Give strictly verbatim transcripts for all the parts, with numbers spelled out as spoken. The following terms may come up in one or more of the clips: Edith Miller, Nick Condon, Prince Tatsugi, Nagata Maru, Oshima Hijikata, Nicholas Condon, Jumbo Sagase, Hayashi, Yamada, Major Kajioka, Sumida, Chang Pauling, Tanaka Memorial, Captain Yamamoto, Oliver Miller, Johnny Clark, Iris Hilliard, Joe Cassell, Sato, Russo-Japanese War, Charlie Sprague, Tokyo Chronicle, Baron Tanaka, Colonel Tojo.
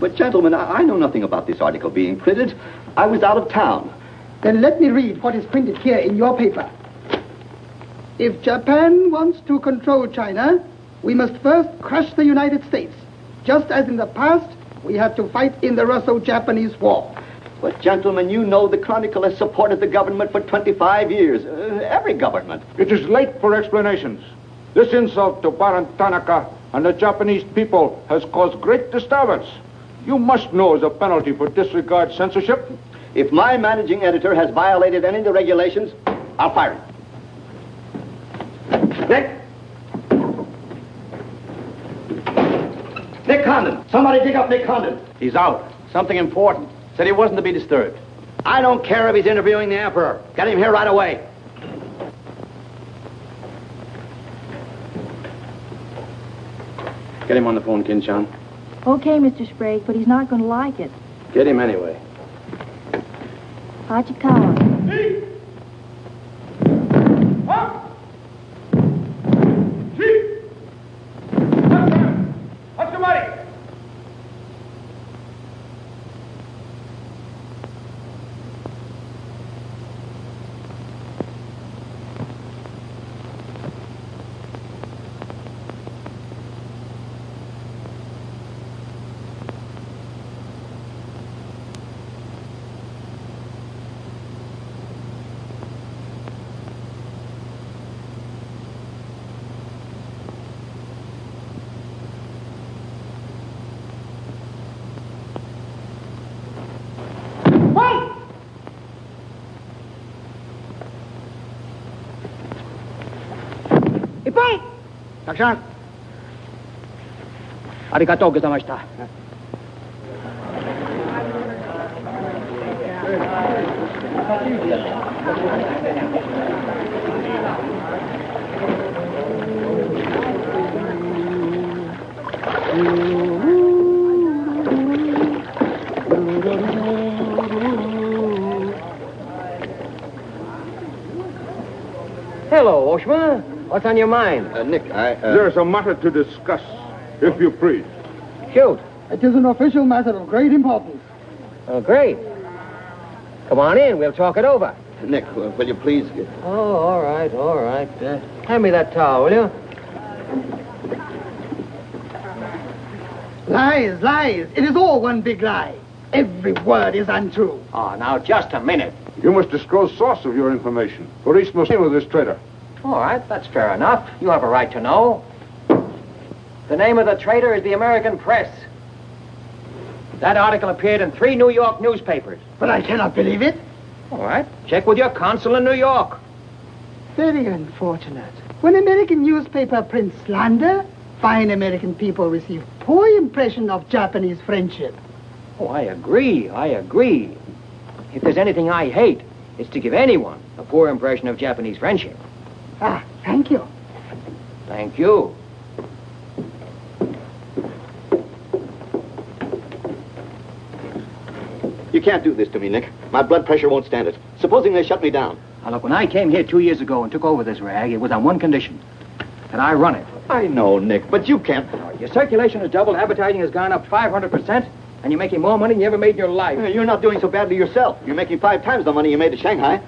But gentlemen, I, I know nothing about this article being printed. I was out of town. Then let me read what is printed here in your paper. If Japan wants to control China, we must first crush the United States. Just as in the past, we have to fight in the Russo-Japanese War. But gentlemen, you know the Chronicle has supported the government for twenty-five years. Uh, every government. It is late for explanations. This insult to Baron Tanaka and the Japanese people has caused great disturbance. You must know as a penalty for disregard censorship. If my managing editor has violated any of the regulations, I'll fire him. Nick! Nick Condon! Somebody dig up Nick Condon! He's out. Something important. Said he wasn't to be disturbed. I don't care if he's interviewing the Emperor. Get him here right away. Get him on the phone, Kin-chan. Okay, Mister Sprague, but he's not going to like it. Get him anyway. Hijikawa. Chief! Up! Chief! Up there! Up somebody! Action! Arigatou gozaimashita. Hello, Oshima. What's on your mind? Uh, Nick, I... Uh... There's a matter to discuss, if you please. Shoot. It is an official matter of great importance. Oh, great. Come on in. We'll talk it over. Nick, uh, will you please... Get... Oh, all right, all right. Uh, hand me that towel, will you? Lies, lies. It is all one big lie. Every word is untrue. Oh, now, just a minute. You must disclose source of your information. Police must deal with this traitor. All right, that's fair enough. You have a right to know. The name of the traitor is the American press. That article appeared in three New York newspapers. But I cannot believe it. All right, check with your consul in New York. Very unfortunate. When American newspaper prints slander, fine American people receive poor impression of Japanese friendship. Oh, I agree, I agree. If there's anything I hate, it's to give anyone a poor impression of Japanese friendship. Ah, thank you. Thank you. You can't do this to me, Nick. My blood pressure won't stand it. Supposing they shut me down. Now, look, when I came here two years ago and took over this rag, it was on one condition. And I run it. I know, Nick, but you can't... Your circulation is doubled, advertising has gone up five hundred percent, and you're making more money than you ever made in your life. You're not doing so badly yourself. You're making five times the money you made at Shanghai.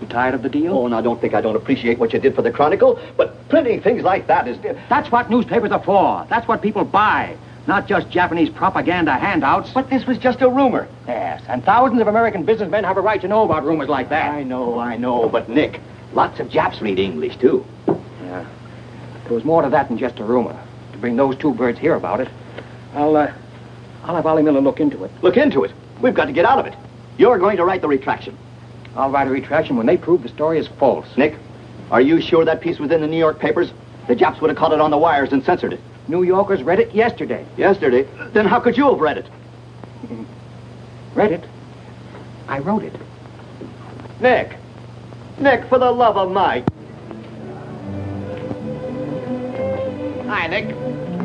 You tired of the deal? Oh, now, don't think I don't appreciate what you did for the Chronicle, but printing things like that is... That's what newspapers are for. That's what people buy. Not just Japanese propaganda handouts. But this was just a rumor. Yes, and thousands of American businessmen have a right to know about rumors like that. I know, I know, but Nick, lots of Japs read English, too. Yeah, there was more to that than just a rumor. To bring those two birds here about it, I'll, uh, I'll have Ollie Miller look into it. Look into it? We've got to get out of it. You're going to write the retraction. I'll write a retraction when they prove the story is false. Nick, are you sure that piece was in the New York papers? The Japs would have caught it on the wires and censored it. New Yorkers read it yesterday. Yesterday? Then how could you have read it? Read it? I wrote it. Nick! Nick, for the love of Mike! Hi, Nick.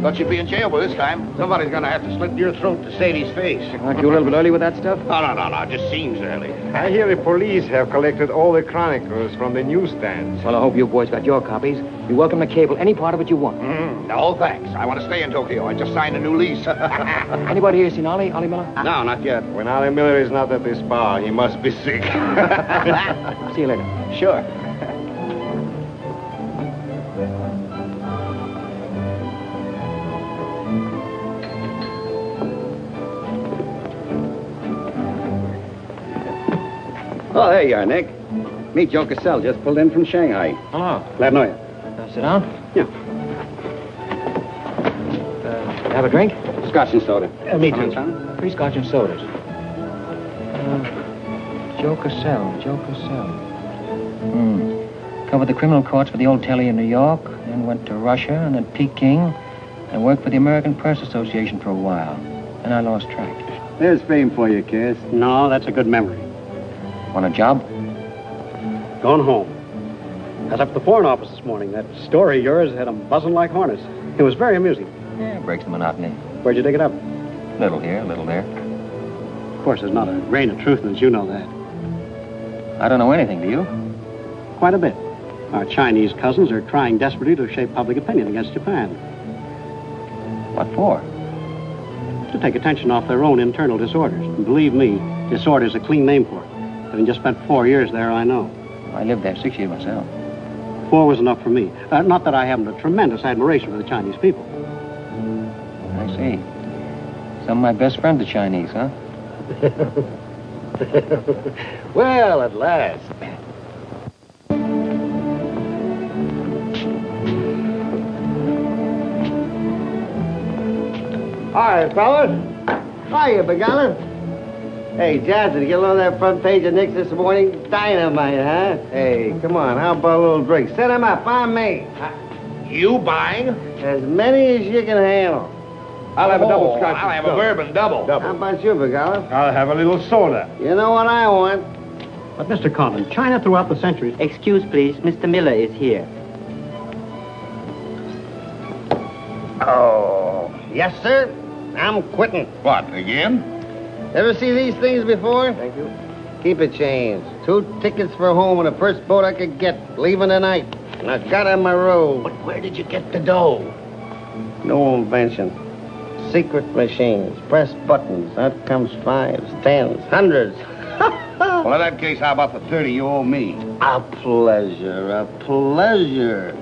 Thought you'd be in jail by this time. Somebody's gonna have to slit your throat to save his face. Aren't you a little bit early with that stuff? No, no, no, no, it just seems early. I hear the police have collected all the chronicles from the newsstands. Well, I hope you boys got your copies. You're welcome to cable any part of it you want. Mm, no, thanks. I want to stay in Tokyo. I just signed a new lease. Anybody here seen Ollie, Ollie Miller? No, not yet. When Ollie Miller is not at this bar, he must be sick. See you later. Sure. Oh, there you are, Nick. Me, Joe Cassell, just pulled in from Shanghai. Hello. Glad to know you. Uh, sit down. Yeah. Uh, have a drink? Scotch and soda. Uh, me too. Three scotch and sodas. Uh, Joe Cassell, Joe Cassell. Hmm. Covered the criminal courts for the old telly in New York, then went to Russia and then Peking, and worked for the American Press Association for a while. Then I lost track. There's fame for you, Cass. No, that's a good memory. Want a job? Gone home. I was up at the Foreign Office this morning. That story of yours had them buzzing like hornets. It was very amusing. Yeah, it breaks the monotony. Where'd you dig it up? Little here, little there. Of course, there's not a grain of truth in it. You know that. I don't know anything, do you? Quite a bit. Our Chinese cousins are trying desperately to shape public opinion against Japan. What for? To take attention off their own internal disorders. And believe me, disorder's a clean name for it. Having just spent four years there, I know. I lived there six years myself. Four was enough for me. Uh, not that I haven't a tremendous admiration for the Chinese people. I see. Some of my best friends are Chinese, huh? Well, at last. Hi, fellas. Hiya, Begala. Hey, Johnson, did you load that front page of Nick's this morning? Dynamite, huh? Hey, come on, how about a little drink? Set him up, buy me. Uh, you buying? As many as you can handle. I'll have oh, a double scotch. I'll have a bourbon double. double. How about you, Vigalis? I'll have a little soda. You know what I want. But, Mister Condon, China throughout the centuries... Excuse, please. Mister Miller is here. Oh, yes, sir. I'm quitting. What, again? Ever see these things before? Thank you. Keep it changed. Two tickets for home and the first boat I could get, leaving tonight. And I got on my road. But where did you get the dough? No invention. Secret machines. Press buttons. Out comes fives, tens, hundreds. Well, in that case, how about the thirty you owe me? A pleasure, a pleasure.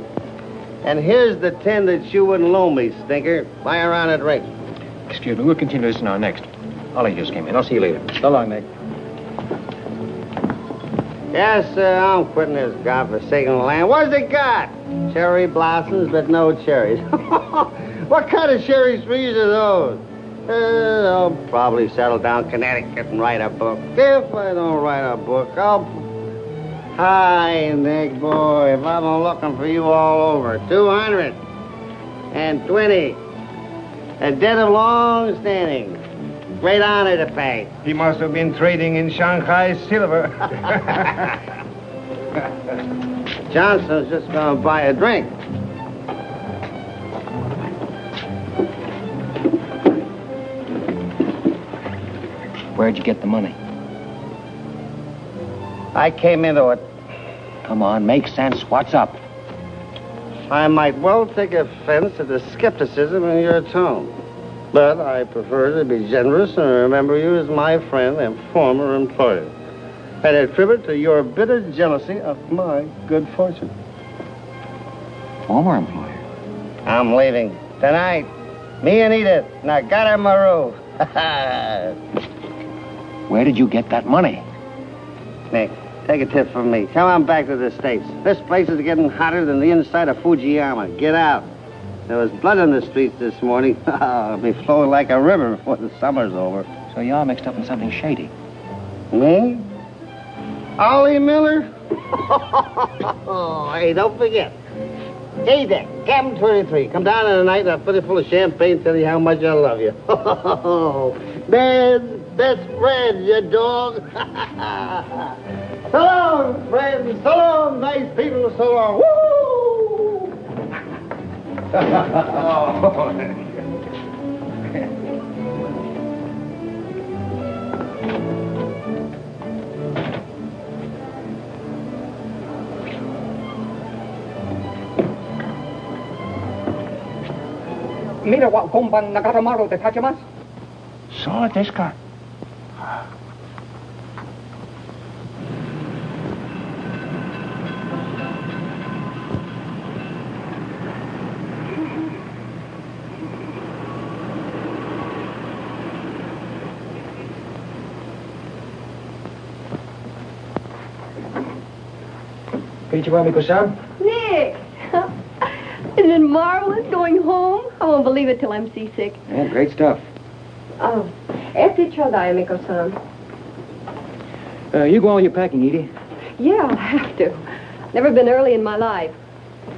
And here's the ten that you wouldn't loan me, stinker. Buy around at rate. Excuse me, we'll continue this in our next. Ollie just came in. I'll see you later. So long, Nick. Yes, sir, I'm quitting this godforsaken land. What's it got? Cherry blossoms, but no cherries. What kind of cherry trees are those? Uh, I'll probably settle down in Connecticut and write a book. If I don't write a book, I'll... Hi, Nick, boy, if I've been looking for you all over. two hundred and twenty. A debt of long standing. Great honor to pay. He must have been trading in Shanghai silver. Johnson's just gonna buy a drink. Where'd you get the money? I came into it. Come on, make sense. What's up? I might well take offense at the skepticism in your tone. But I prefer to be generous and remember you as my friend and former employer. And attribute to your bitter jealousy of my good fortune. Former employer? I'm leaving. Tonight. Me and Edith. Nagata Maru. Where did you get that money? Nick, take a tip from me. Come on back to the States. This place is getting hotter than the inside of Fujiyama. Get out. There was blood on the streets this morning. It'll be flowing like a river before the summer's over. So you are mixed up in something shady. Me? Ollie Miller? Hey, don't forget. Hey, Dick, Captain twenty-three. Come down in the night and I'll put it full of champagne and tell you how much I love you. Man's best friend, you dog. So long, friends. So long, nice people. So long. Woo! Oh. Mira wa konban Nagata Maru de Tachimas. So this car. Nick! Isn't it marvelous going home? I won't believe it till I'm seasick. Yeah, great stuff. Oh, ete chodai, Miko-san. Uh, you go on your packing, Edie. Yeah, I'll have to. Never been early in my life.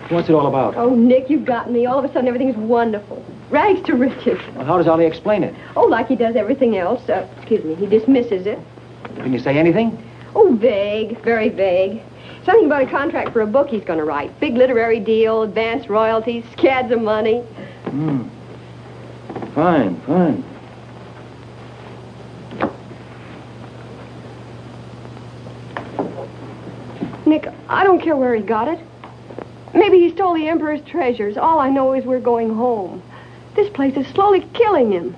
What's it all about? Oh, Nick, you've got me. All of a sudden, everything's wonderful. Rags to riches. Well, how does Ollie explain it? Oh, like he does everything else. Uh, excuse me, he dismisses it. Can you say anything? Oh, vague, very vague. Something about a contract for a book he's going to write. Big literary deal, advanced royalties, scads of money. Hmm. Fine, fine. Nick, I don't care where he got it. Maybe he stole the Emperor's treasures. All I know is we're going home. This place is slowly killing him.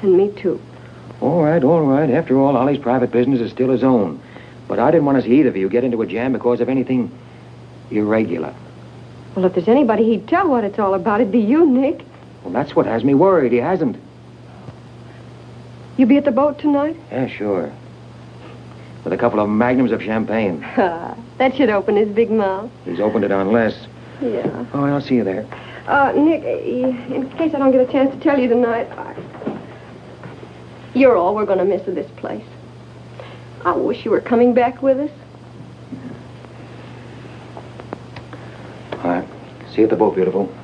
And me too. All right, all right. After all, Ollie's private business is still his own. But I didn't want to see either of you get into a jam because of anything irregular. Well, if there's anybody he'd tell what it's all about, it'd be you, Nick. Well, that's what has me worried. He hasn't. You be at the boat tonight? Yeah, sure. With a couple of magnums of champagne. That should open his big mouth. He's opened it on less. Yeah. Oh, I'll see you there. Uh, Nick, in case I don't get a chance to tell you tonight, I... you're all we're going to miss of this place. I wish you were coming back with us. All right. See you at the boat, beautiful.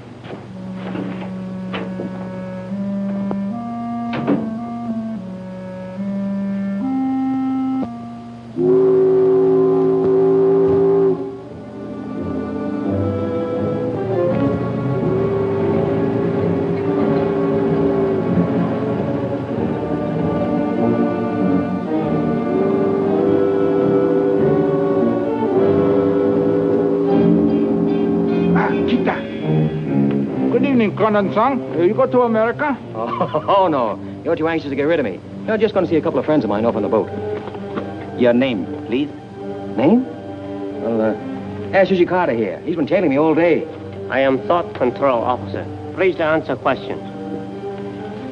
Good evening, Condon-san. Uh, you go to America? Oh, oh, no. You're too anxious to get rid of me. You're just going to see a couple of friends of mine off on the boat. Your name, please? Name? Well, uh, ask Hijikata here. He's been tailing me all day. I am Thought Control Officer. Please to answer questions.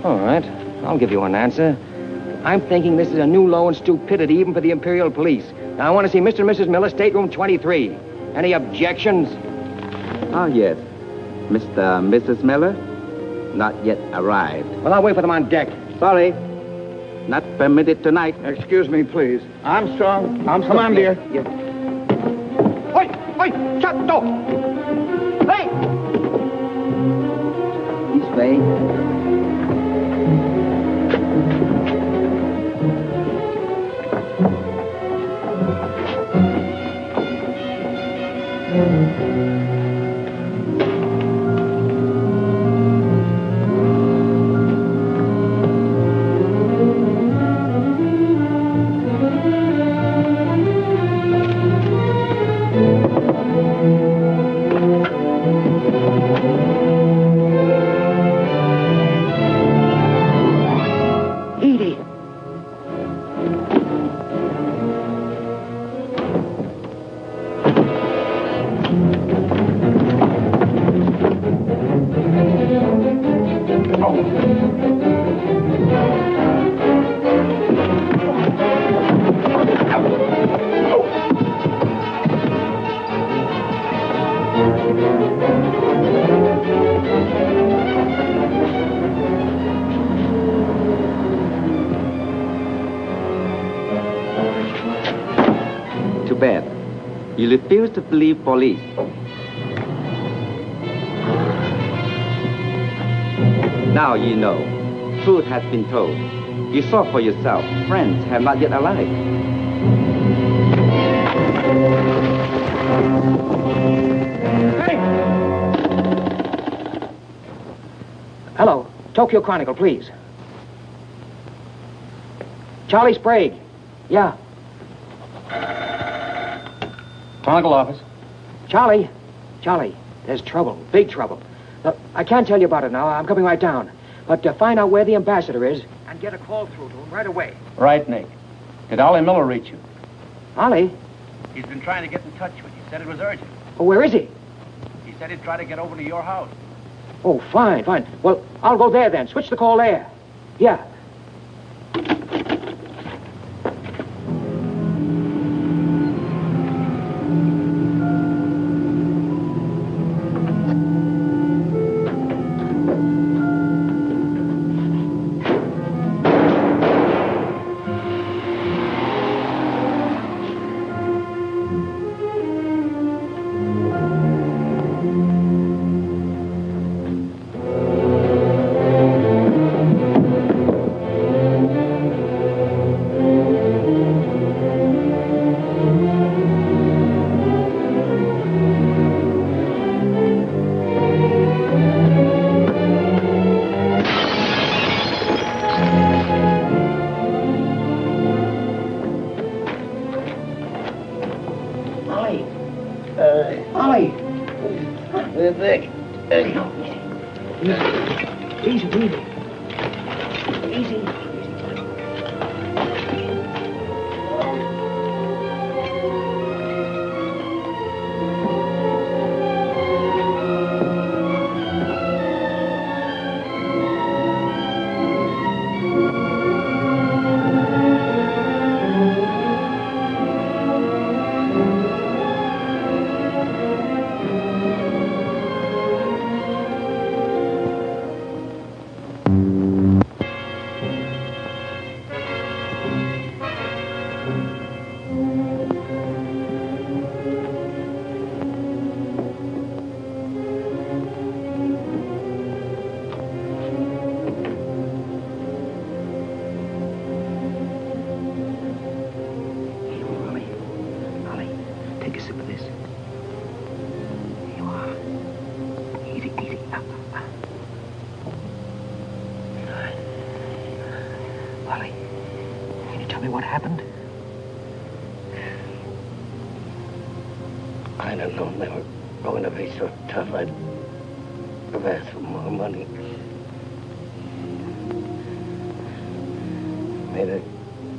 All right. I'll give you an answer. I'm thinking this is a new low in stupidity even for the Imperial Police. Now, I want to see Mister and Missus Miller, Stateroom twenty-three. Any objections? Ah, yes. Mister and Missus Miller, not yet arrived. Well, I'll wait for them on deck. Sorry. Not permitted tonight. Excuse me, please. I'm strong. I'm strong. Come on, dear. Yes. Oi! Oi! Sato! Hey! This way. You refuse to believe police. Now you know. Truth has been told. You saw for yourself. Friends have not yet arrived. Hey! Hello. Tokyo Chronicle, please. Charlie Sprague. Yeah. Chronicle office. Charlie, Charlie, there's trouble, big trouble. Look, I can't tell you about it now. I'm coming right down. But to find out where the ambassador is and get a call through to him right away. Right, Nick. Did Ollie Miller reach you? Ollie? He's been trying to get in touch with you. Said it was urgent. Oh, where is he? He said he'd try to get over to your house. Oh, fine, fine. Well, I'll go there then. Switch the call there. Yeah. could have some more money. Made a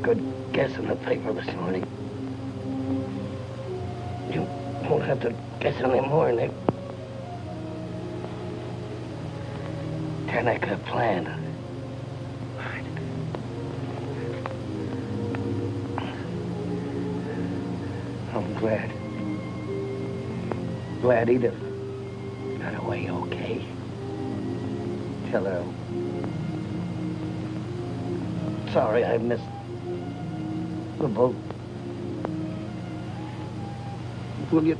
good guess in the paper this morning. You won't have to guess anymore, Nick. Tanaka planned. I'm glad. Glad Edith got away okay. Tell her I'm sorry I missed the boat. Will you?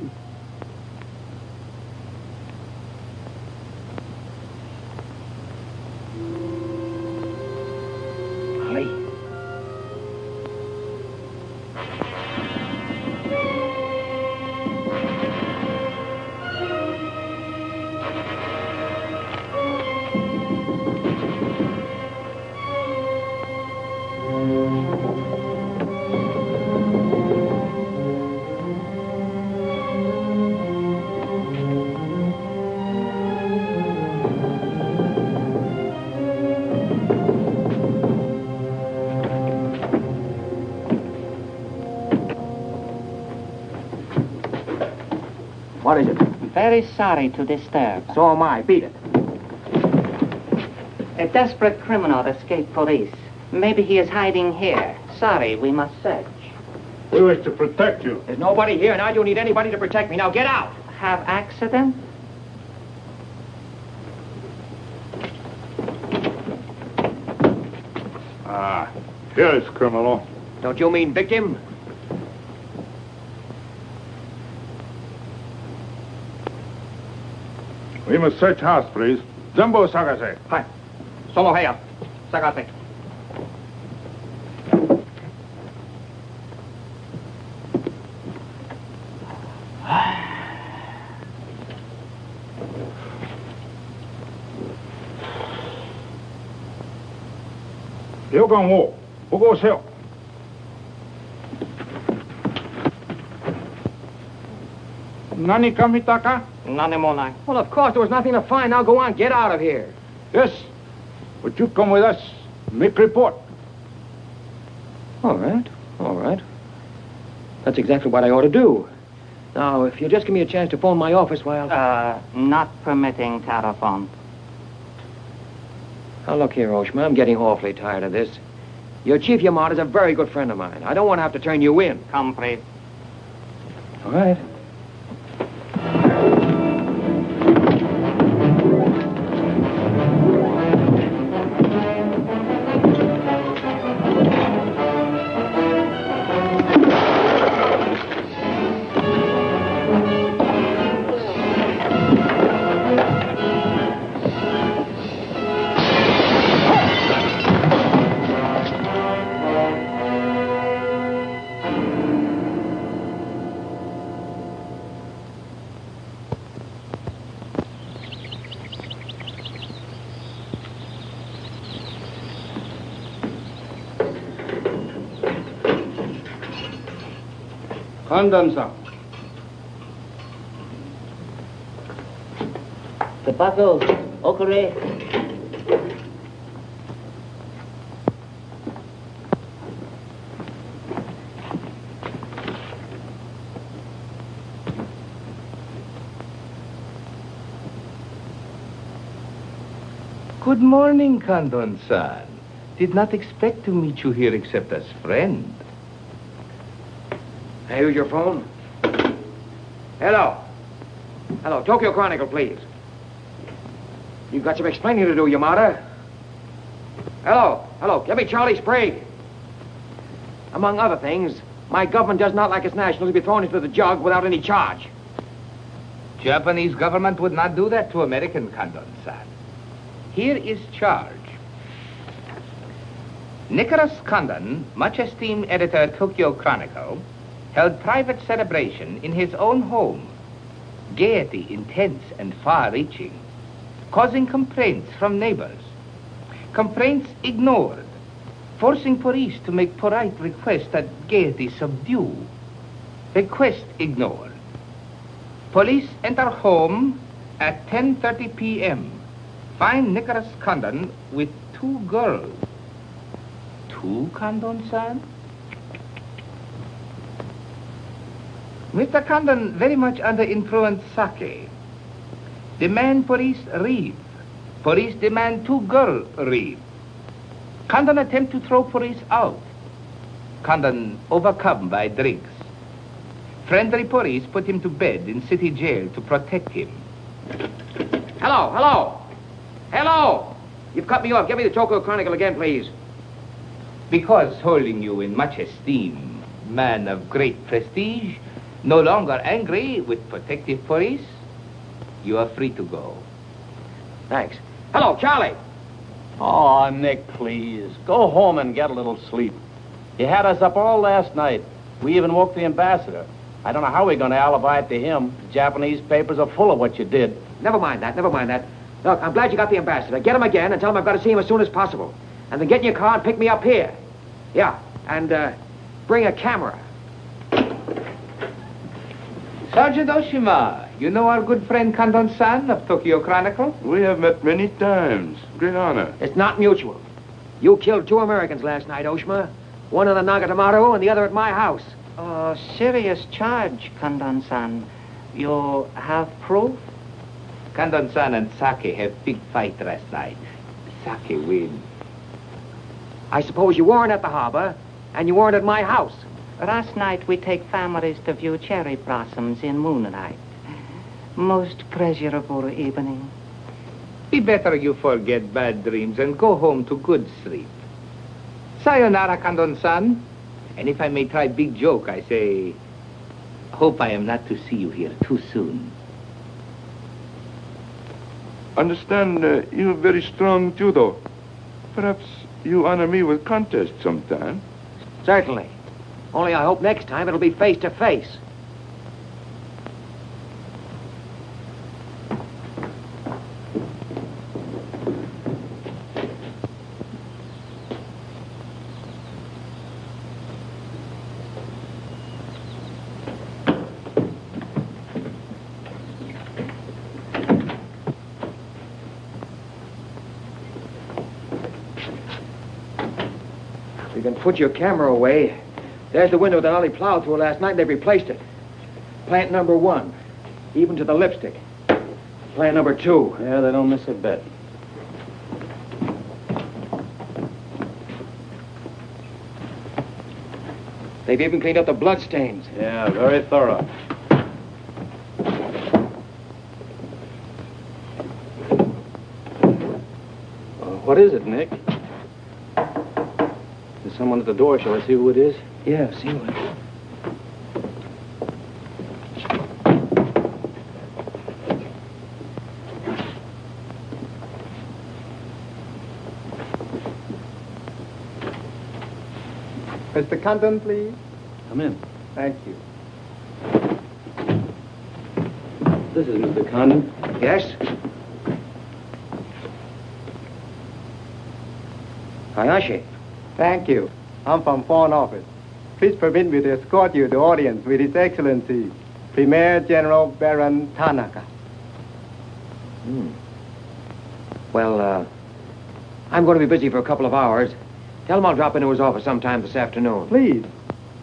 What is it? Very sorry to disturb. So am I. Beat it. A desperate criminal escaped police. Maybe he is hiding here. Sorry, we must search. We wish to protect you. There's nobody here, and I don't need anybody to protect me. Now get out! Have accident? Ah, here's criminal. Don't you mean victim? We must search house, please. Jumbo Sagase. Hi. Solo Heya. Sagase. Yogan wo, bogo sheo. Nani ka mitaka? Well, of course, there was nothing to find. Now go on, get out of here. Yes, but you come with us, make report. All right, all right. That's exactly what I ought to do. Now, if you'll just give me a chance to phone my office while... Uh, not permitting telephone. Now, look here, Oshima, I'm getting awfully tired of this. Your Chief Yamada is a very good friend of mine. I don't want to have to turn you in. Come, please. All right. The buckle, okare. Good morning, Condon-san. Did not expect to meet you here except as friend. Use your phone. Hello. Hello, Tokyo Chronicle, please. You've got some explaining to do, Yamada. Hello, hello, give me Charlie Sprague. Among other things, my government does not like its nationals to be thrown into the jug without any charge. Japanese government would not do that to American, Condon-san. Here is charge. Nicholas Condon, much esteemed editor, Tokyo Chronicle, held private celebration in his own home, gaiety intense and far-reaching, causing complaints from neighbors, complaints ignored, forcing police to make polite requests that gaiety subdue, requests ignored. Police enter home At ten thirty p m, find Nicholas Condon with two girls. Two Condon-san? Mister Condon, very much under influence sake. Demand police read. Police demand two girl read. Condon attempt to throw police out. Condon overcome by drinks. Friendly police put him to bed in city jail to protect him. Hello, hello. Hello. You've cut me off. Give me the Tokyo Chronicle again, please. Because holding you in much esteem, man of great prestige, no longer angry with protective police, you are free to go. Thanks. Hello, Charlie. Oh, Nick, please. Go home and get a little sleep. You had us up all last night. We even woke the ambassador. I don't know how we're going to alibi it to him. The Japanese papers are full of what you did. Never mind that. Never mind that. Look, I'm glad you got the ambassador. Get him again and tell him I've got to see him as soon as possible. And then get in your car and pick me up here. Yeah, and uh, bring a camera. Sergeant Oshima, you know our good friend Kandon-san of Tokyo Chronicle? We have met many times. Great honor. It's not mutual. You killed two Americans last night, Oshima. One at the Nagata Maru and the other at my house. Oh, serious charge, Kandon-san. You have proof? Kandon-san and Saki had big fight last night. Saki win. I suppose you weren't at the harbor and you weren't at my house. Last night, we take families to view cherry blossoms in moonlight. Most pleasurable evening. Be better you forget bad dreams and go home to good sleep. Sayonara, Condon-san. And if I may try big joke, I say, hope I am not to see you here too soon. Understand, uh, you're very strong judo. Perhaps you honor me with contest sometime. Certainly. Only I hope next time it'll be face to face. You can put your camera away. There's the window that Ollie plowed through last night, and they replaced it. Plant number one, even to the lipstick. Plant number two. Yeah, they don't miss a bit. They've even cleaned up the bloodstains. Yeah, very thorough. Well, what is it, Nick? There's someone at the door. Shall I see who it is? Yeah, see what. Mister Condon, please. Come in. Thank you. This is Mister Condon. Yes? Hayashi. Thank you. I'm from Foreign Office. Please permit me to escort you to audience with His Excellency, Premier General Baron Tanaka. Hmm. Well, uh, I'm going to be busy for a couple of hours. Tell him I'll drop into his office sometime this afternoon. Please,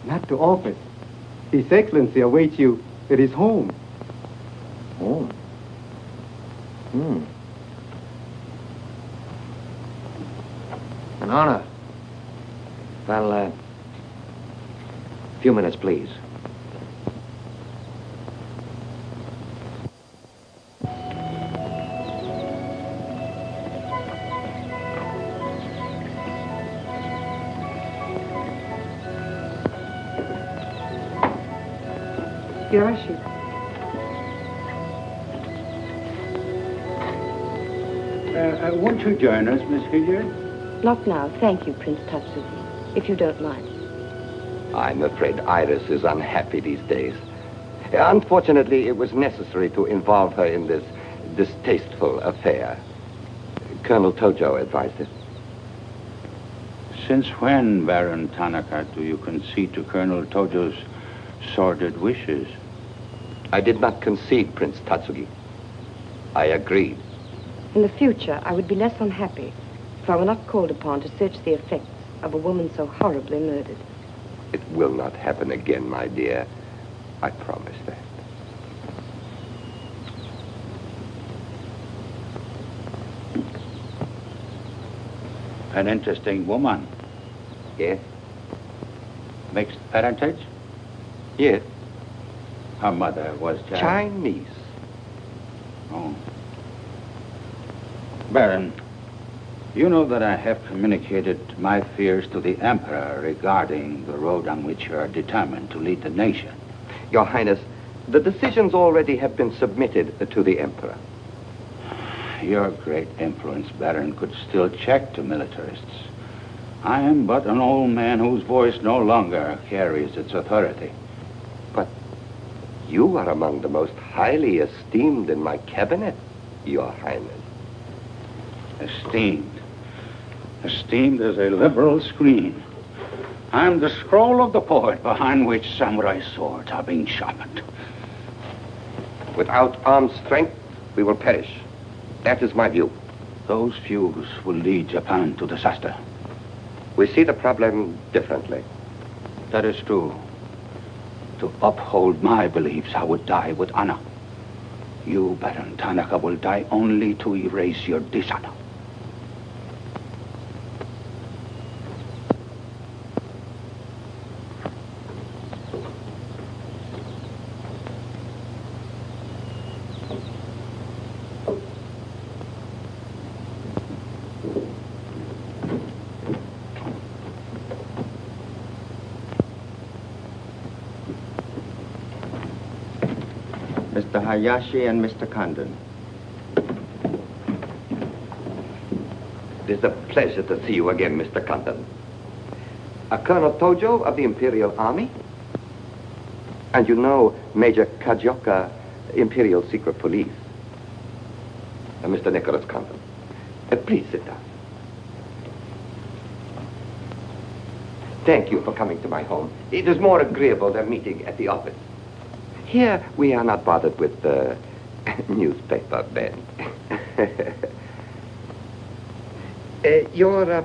not to office. His Excellency awaits you at his home. Oh. Hmm. An honor. Well, uh... a few minutes, please. Yoshi. Uh, uh, won't you join us, Miss Hilliard? Not now, thank you, Prince Tatsugi, if you don't mind. I'm afraid Iris is unhappy these days. Unfortunately, it was necessary to involve her in this distasteful affair. Colonel Tojo advised it. Since when, Baron Tanaka, do you concede to Colonel Tojo's sordid wishes? I did not concede, Prince Tatsugi. I agreed. In the future, I would be less unhappy if I were not called upon to search the effects of a woman so horribly murdered. It will not happen again, my dear. I promise that. An interesting woman. Yes. Mixed parentage? Yes. Her mother was Chinese. Chinese. Oh. Baron, you know that I have communicated my fears to the Emperor regarding the road on which you are determined to lead the nation. Your Highness, the decisions already have been submitted to the Emperor. Your great influence, Baron, could still check the militarists. I am but an old man whose voice no longer carries its authority. But you are among the most highly esteemed in my cabinet, Your Highness. Esteemed. Esteemed as a liberal screen. I'm the scroll of the poet behind which samurai swords are being sharpened. Without armed strength, we will perish. That is my view. Those views will lead Japan to disaster. We see the problem differently. That is true. To uphold my beliefs, I would die with honor. You, Baron Tanaka, will die only to erase your dishonor. Mister Hayashi and Mister Condon. It is a pleasure to see you again, Mister Condon. A Colonel Tojo of the Imperial Army. And you know Major Kajioka, Imperial Secret Police. And Mister Nicholas Condon. Uh, please sit down. Thank you for coming to my home. It is more agreeable than meeting at the office. Here, we are not bothered with the uh, newspaper men. uh, your uh,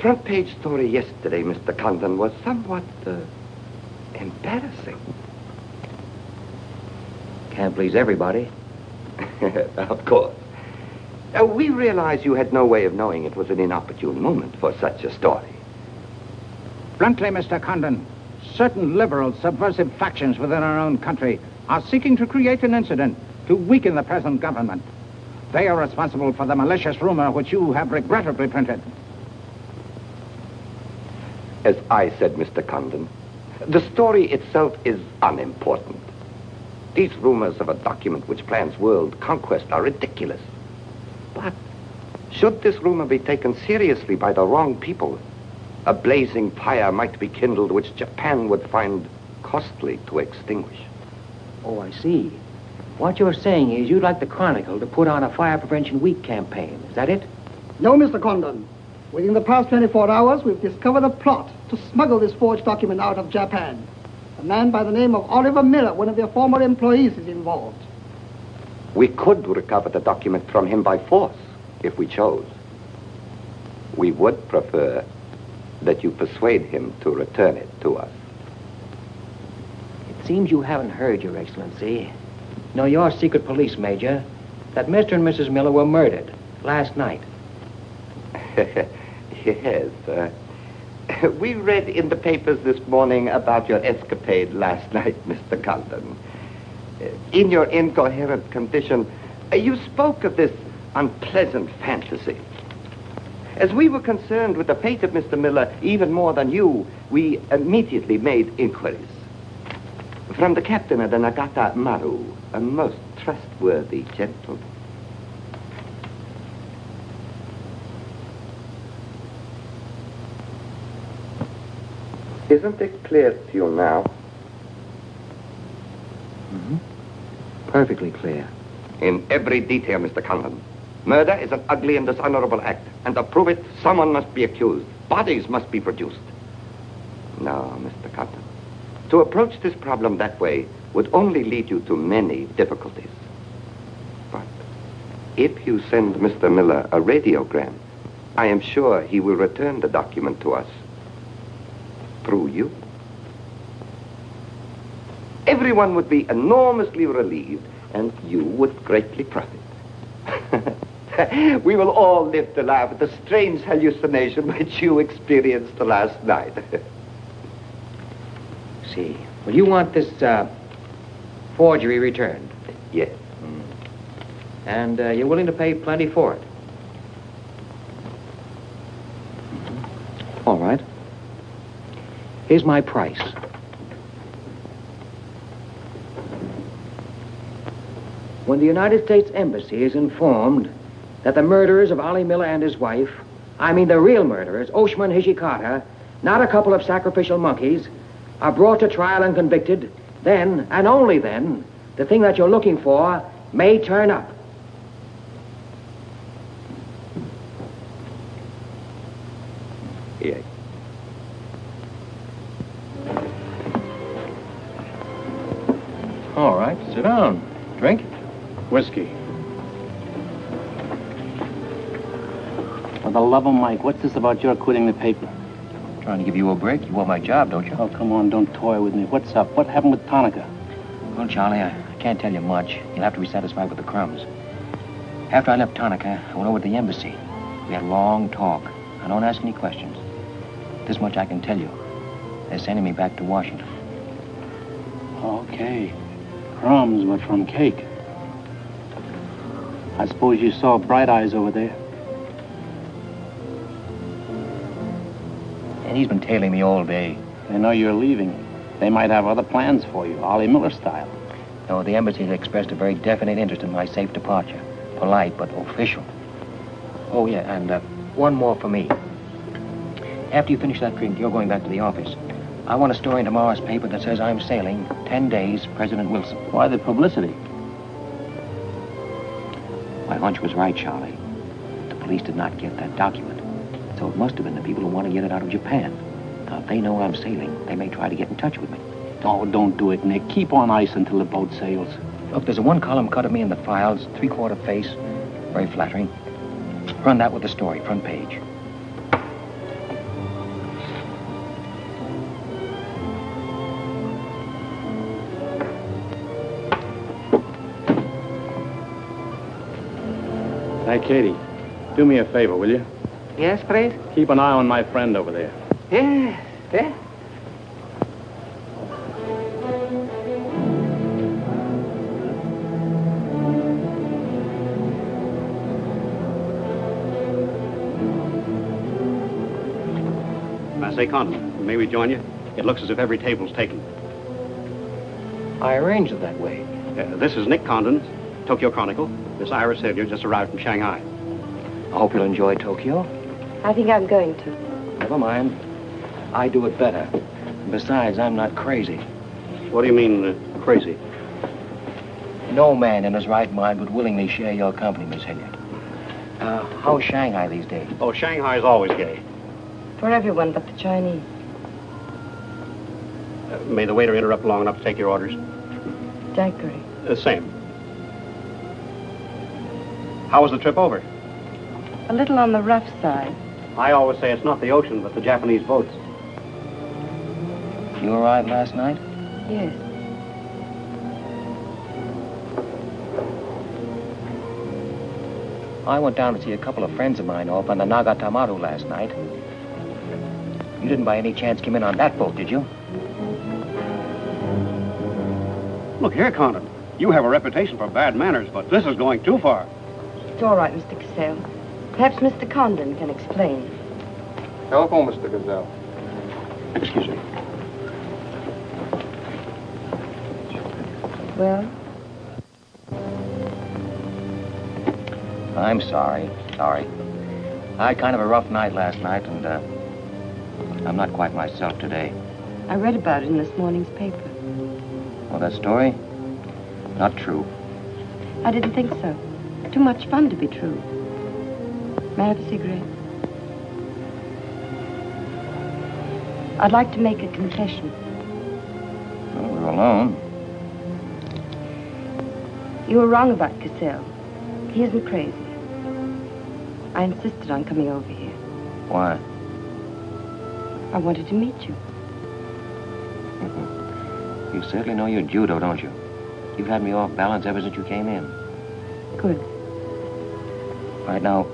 front page story yesterday, Mister Condon, was somewhat uh, embarrassing. Can't please everybody. Of course. Uh, we realize you had no way of knowing it was an inopportune moment for such a story. Bluntly, Mister Condon. Certain liberal subversive factions within our own country are seeking to create an incident to weaken the present government. They are responsible for the malicious rumor which you have regrettably printed. As I said, Mister Condon, the story itself is unimportant. These rumors of a document which plans world conquest are ridiculous. But should this rumor be taken seriously by the wrong people, a blazing fire might be kindled which Japan would find costly to extinguish. Oh, I see. What you're saying is you'd like the Chronicle to put on a Fire Prevention Week campaign. Is that it? No, Mister Condon. Within the past twenty-four hours, we've discovered a plot to smuggle this forged document out of Japan. A man by the name of Oliver Miller, one of their former employees, is involved. We could recover the document from him by force, if we chose. We would prefer that you persuade him to return it to us. It seems you haven't heard, Your Excellency. Nor your secret police, Major, that Mister and Missus Miller were murdered last night. Yes. Uh, we read in the papers this morning about your escapade last night, Mister Condon. In your incoherent condition, you spoke of this unpleasant fantasy. As we were concerned with the fate of Mister Miller even more than you, we immediately made inquiries. From the captain of the Nagata Maru, a most trustworthy gentleman. Isn't it clear to you now? Mm-hmm. Perfectly clear. In every detail, Mister Condon. Murder is an ugly and dishonorable act, and to prove it, someone must be accused. Bodies must be produced. No, Mister Condon, to approach this problem that way would only lead you to many difficulties. But If you send Mister Miller a radiogram, I am sure he will return the document to us. Through you. Everyone would be enormously relieved, and you would greatly profit. We will all live to laugh at the strange hallucination which you experienced the last night. See, well, you want this uh, forgery returned? Yes. Mm. And uh, you're willing to pay plenty for it? Mm-hmm. All right. Here's my price. When the United States Embassy is informed that the murderers of Ollie Miller and his wife, I mean the real murderers, Oshima and Hijikata, not a couple of sacrificial monkeys, are brought to trial and convicted, then, and only then, the thing that you're looking for may turn up. Yeah. All right, sit down. Drink? Whiskey. For the love of Mike, what's this about your quitting the paper? I'm trying to give you a break. You want my job, don't you? Oh, come on, don't toy with me. What's up? What happened with Tanaka? Well, Charlie, I, I can't tell you much. You'll have to be satisfied with the crumbs. After I left Tanaka, I went over to the embassy. We had a long talk. I don't ask any questions. This much I can tell you. They're sending me back to Washington. Okay. Crumbs, but from cake. I suppose you saw Bright Eyes over there. And he's been tailing me all day. They know you're leaving. They might have other plans for you, Ollie Miller style. No, the embassy has expressed a very definite interest in my safe departure. Polite, but official. Oh, yeah, and uh, one more for me. After you finish that drink, you're going back to the office. I want a story in tomorrow's paper that says I'm sailing ten days, President Wilson. Why the publicity? My hunch was right, Charlie. The police did not get that document. So it must have been the people who want to get it out of Japan. Now, if they know I'm sailing, they may try to get in touch with me. Oh, don't do it, Nick. Keep on ice until the boat sails. Look, there's a one-column cut of me in the files, three-quarter face, very flattering. Run that with the story, front page. Hey, Katie, do me a favor, will you? Yes, please? Keep an eye on my friend over there. Yes, yes. I say, Condon, may we join you? It looks as if every table's taken. I arranged it that way. Uh, this is Nick Condon, Tokyo Chronicle. Miss Iris Hilliard just arrived from Shanghai. I hope you'll enjoy Tokyo. I think I'm going to. Never mind. I do it better. And besides, I'm not crazy. What do you mean, uh, crazy? No man in his right mind would willingly share your company, Miss Hilliard. Uh, how's Shanghai these days? Oh, Shanghai's always gay. For everyone but the Chinese. Uh, may the waiter interrupt long enough to take your orders? Daiquiri. The same. How was the trip over? A little on the rough side. I always say it's not the ocean, but the Japanese boats. You arrived last night? Yes. I went down to see a couple of friends of mine off on the Nagata Maru last night. You didn't by any chance come in on that boat, did you? Look here, Condon. You have a reputation for bad manners, but this is going too far. It's all right, Mister Cassell. Perhaps Mister Condon can explain. Telephone, Mister Cassell. Excuse me. Well? I'm sorry, sorry. I had kind of a rough night last night, and uh, I'm not quite myself today. I read about it in this morning's paper. Oh, that story? Not true. I didn't think so. Too much fun to be true. May I have a cigarette? I'd like to make a confession. Well, we're alone. You were wrong about Cassell. He isn't crazy. I insisted on coming over here. Why? I wanted to meet you. Mm-hmm. You certainly know your judo, don't you? You've had me off balance ever since you came in. Good. Right now,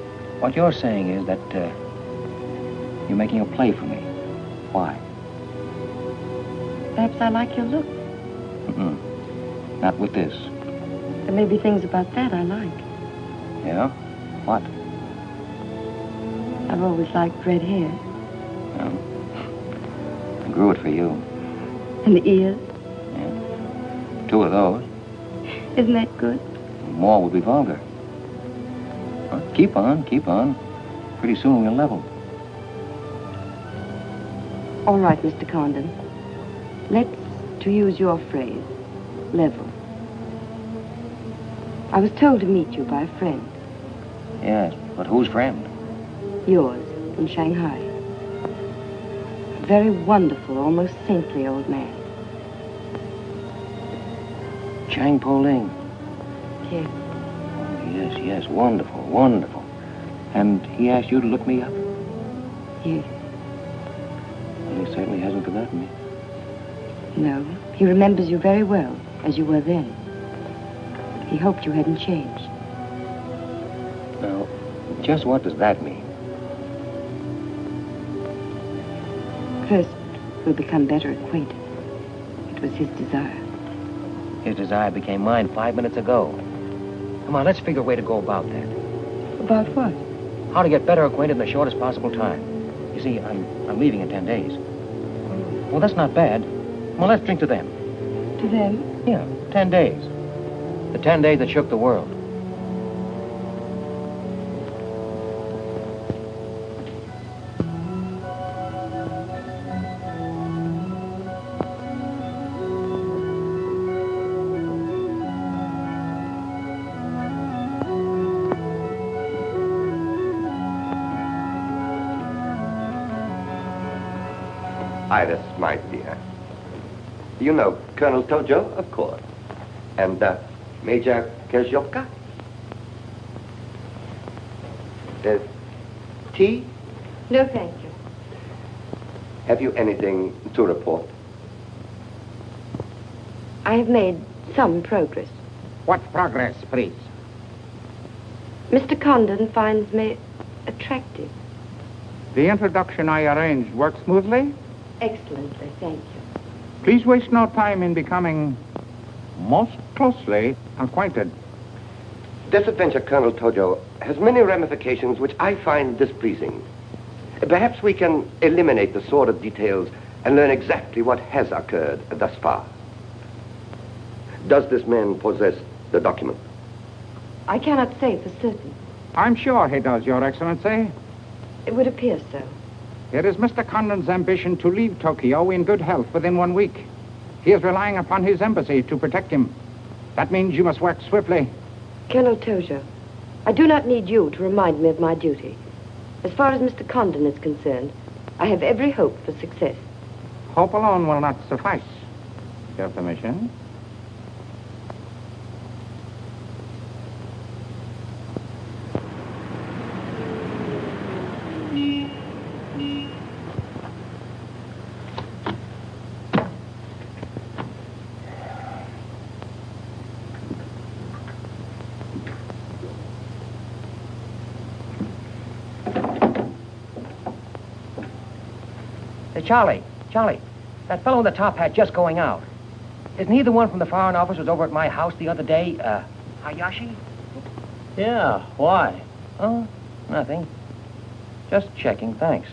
what you're saying is that uh, you're making a play for me. Why? Perhaps I like your looks. Mm-mm. Not with this. There may be things about that I like. Yeah? What? I've always liked red hair. Yeah. I grew it for you. And the ears? Yeah. Two of those. Isn't that good? More would be vulgar. Well, keep on, keep on. Pretty soon we'll level. All right, Mister Condon. Let's, to use your phrase, level. I was told to meet you by a friend. Yes, but whose friend? Yours, in Shanghai. A very wonderful, almost saintly old man. Chang Pauling. Yes. Oh, yes, yes, wonderful, wonderful. And he asked you to look me up? Yes. Well, he certainly hasn't forgotten me. No, he remembers you very well, as you were then. He hoped you hadn't changed. Now, just what does that mean? First, we'll become better acquainted. It was his desire. His desire became mine five minutes ago. Come on, let's figure a way to go about that. About what? How to get better acquainted in the shortest possible time. You see, I'm, I'm leaving in ten days. Well, that's not bad. Well, let's drink to them. To them? Yeah, ten days. The ten days that shook the world. Iris, my dear. You know Colonel Tojo, of course, and uh, Major Kajioka. There's tea? No, thank you. Have you anything to report? I have made some progress. What progress, please? Mister Condon finds me attractive. The introduction I arranged worked smoothly? Excellently, thank you. Please waste no time in becoming most closely acquainted. This adventure, Colonel Tojo, has many ramifications which I find displeasing. Perhaps we can eliminate the sordid details and learn exactly what has occurred thus far. Does this man possess the document? I cannot say for certain. I'm sure he does, Your Excellency. It would appear so. It is Mister Condon's ambition to leave Tokyo in good health within one week. He is relying upon his embassy to protect him. That means you must work swiftly. Colonel Tojo, I do not need you to remind me of my duty. As far as Mister Condon is concerned, I have every hope for success. Hope alone will not suffice. Your permission? Charlie, Charlie, that fellow in the top hat just going out. Isn't he the one from the Foreign Office who was over at my house the other day, uh, Hayashi? Yeah, why? Oh, nothing. Just checking, thanks.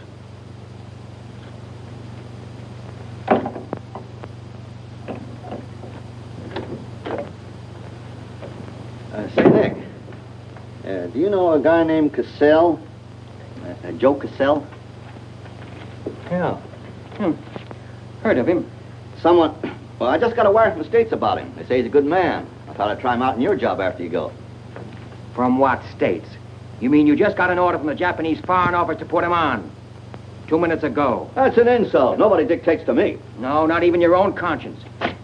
Uh, say, Nick, uh, do you know a guy named Cassell? Uh, Joe Cassell? Yeah. Hmm. Heard of him. Someone... Well, I just got a wire from the States about him. They say he's a good man. I thought I'd try him out in your job after you go. From what States? You mean you just got an order from the Japanese Foreign Office to put him on? Two minutes ago. That's an insult. Nobody dictates to me. No, not even your own conscience.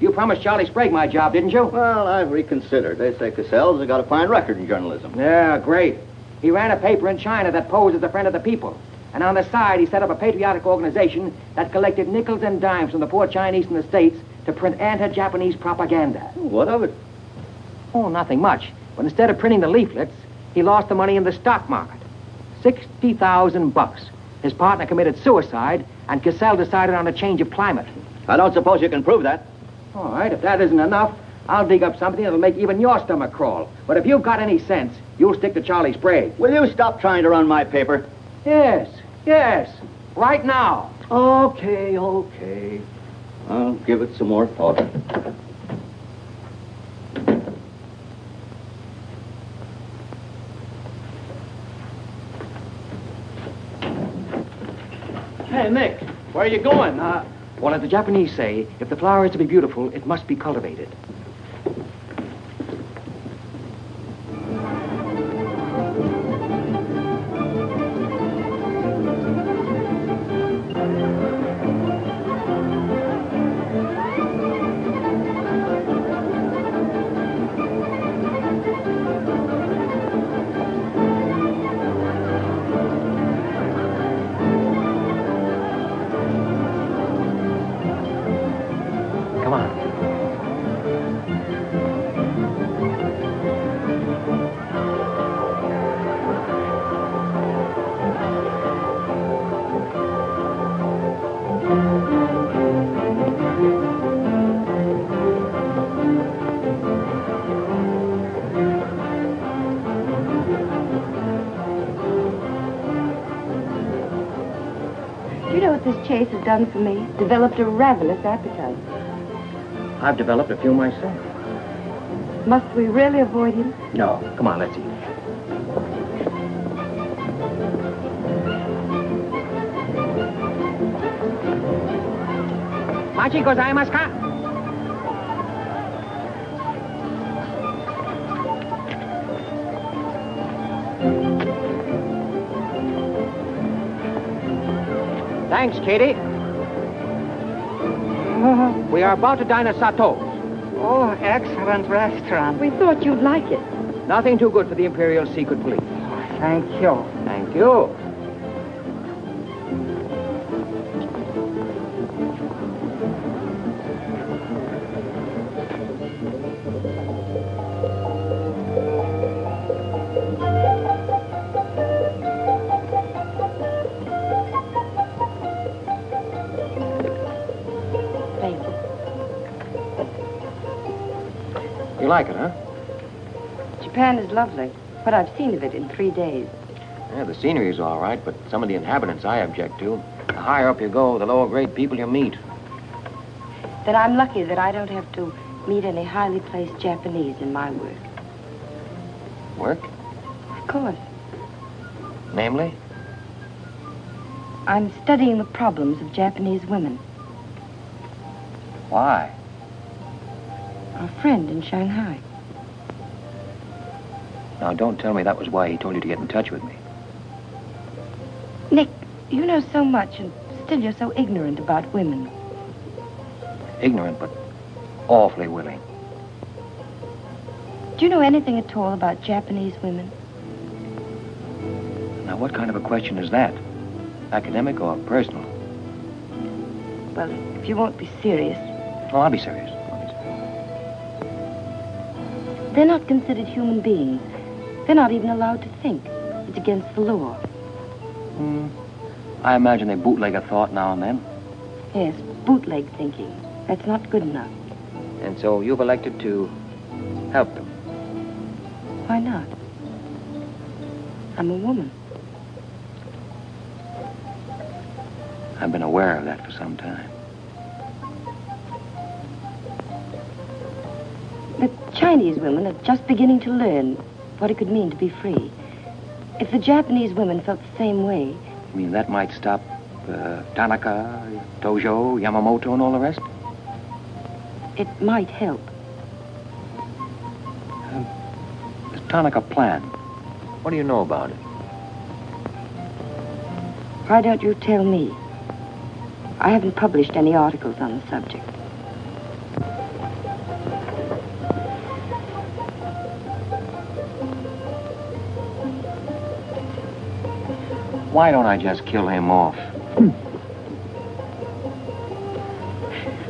You promised Charlie Sprague my job, didn't you? Well, I've reconsidered. They say Cassell's has got a fine record in journalism. Yeah, great. He ran a paper in China that posed as a friend of the people. And on the side, he set up a patriotic organization that collected nickels and dimes from the poor Chinese in the States to print anti-Japanese propaganda. What of it? Oh, nothing much. But instead of printing the leaflets, he lost the money in the stock market. sixty thousand bucks. His partner committed suicide, and Cassell decided on a change of climate. I don't suppose you can prove that. All right, if that isn't enough, I'll dig up something that'll make even your stomach crawl. But if you've got any sense, you'll stick to Charlie Sprague. Will you stop trying to run my paper? Yes. Yes, right now. Okay, okay. I'll give it some more thought. Hey, Nick, where are you going? Uh, well, as the Japanese say, if the flower is to be beautiful, it must be cultivated. Chase has done for me, developed a ravenous appetite. I've developed a few myself. Must we really avoid him? No, come on, let's eat. Machi gozaimasu ka? Thanks, Katie. We are about to dine at Sato's. Oh, excellent restaurant. We thought you'd like it. Nothing too good for the Imperial Secret Police. Oh, thank you. Thank you. You like it, huh? Japan is lovely, but I've seen of it in three days. Yeah, the scenery is all right, but some of the inhabitants I object to. The higher up you go, the lower grade people you meet. Then I'm lucky that I don't have to meet any highly placed Japanese in my work. Work? Of course. Namely? I'm studying the problems of Japanese women. Why? Our friend in Shanghai. Now, don't tell me that was why he told you to get in touch with me. Nick, you know so much, and still you're so ignorant about women. Ignorant, but awfully willing. Do you know anything at all about Japanese women? Now, what kind of a question is that? Academic or personal? Well, if you won't be serious... Oh, I'll be serious. They're not considered human beings. They're not even allowed to think. It's against the law. Hmm. I imagine they bootleg a thought now and then. Yes, bootleg thinking. That's not good enough. And so you've elected to help them? Why not? I'm a woman. I've been aware of that for some time. The Chinese women are just beginning to learn what it could mean to be free. If the Japanese women felt the same way... I mean, that might stop uh, Tanaka, Tojo, Yamamoto, and all the rest? It might help. Um, the Tanaka plan. What do you know about it? Why don't you tell me? I haven't published any articles on the subject. Why don't I just kill him off?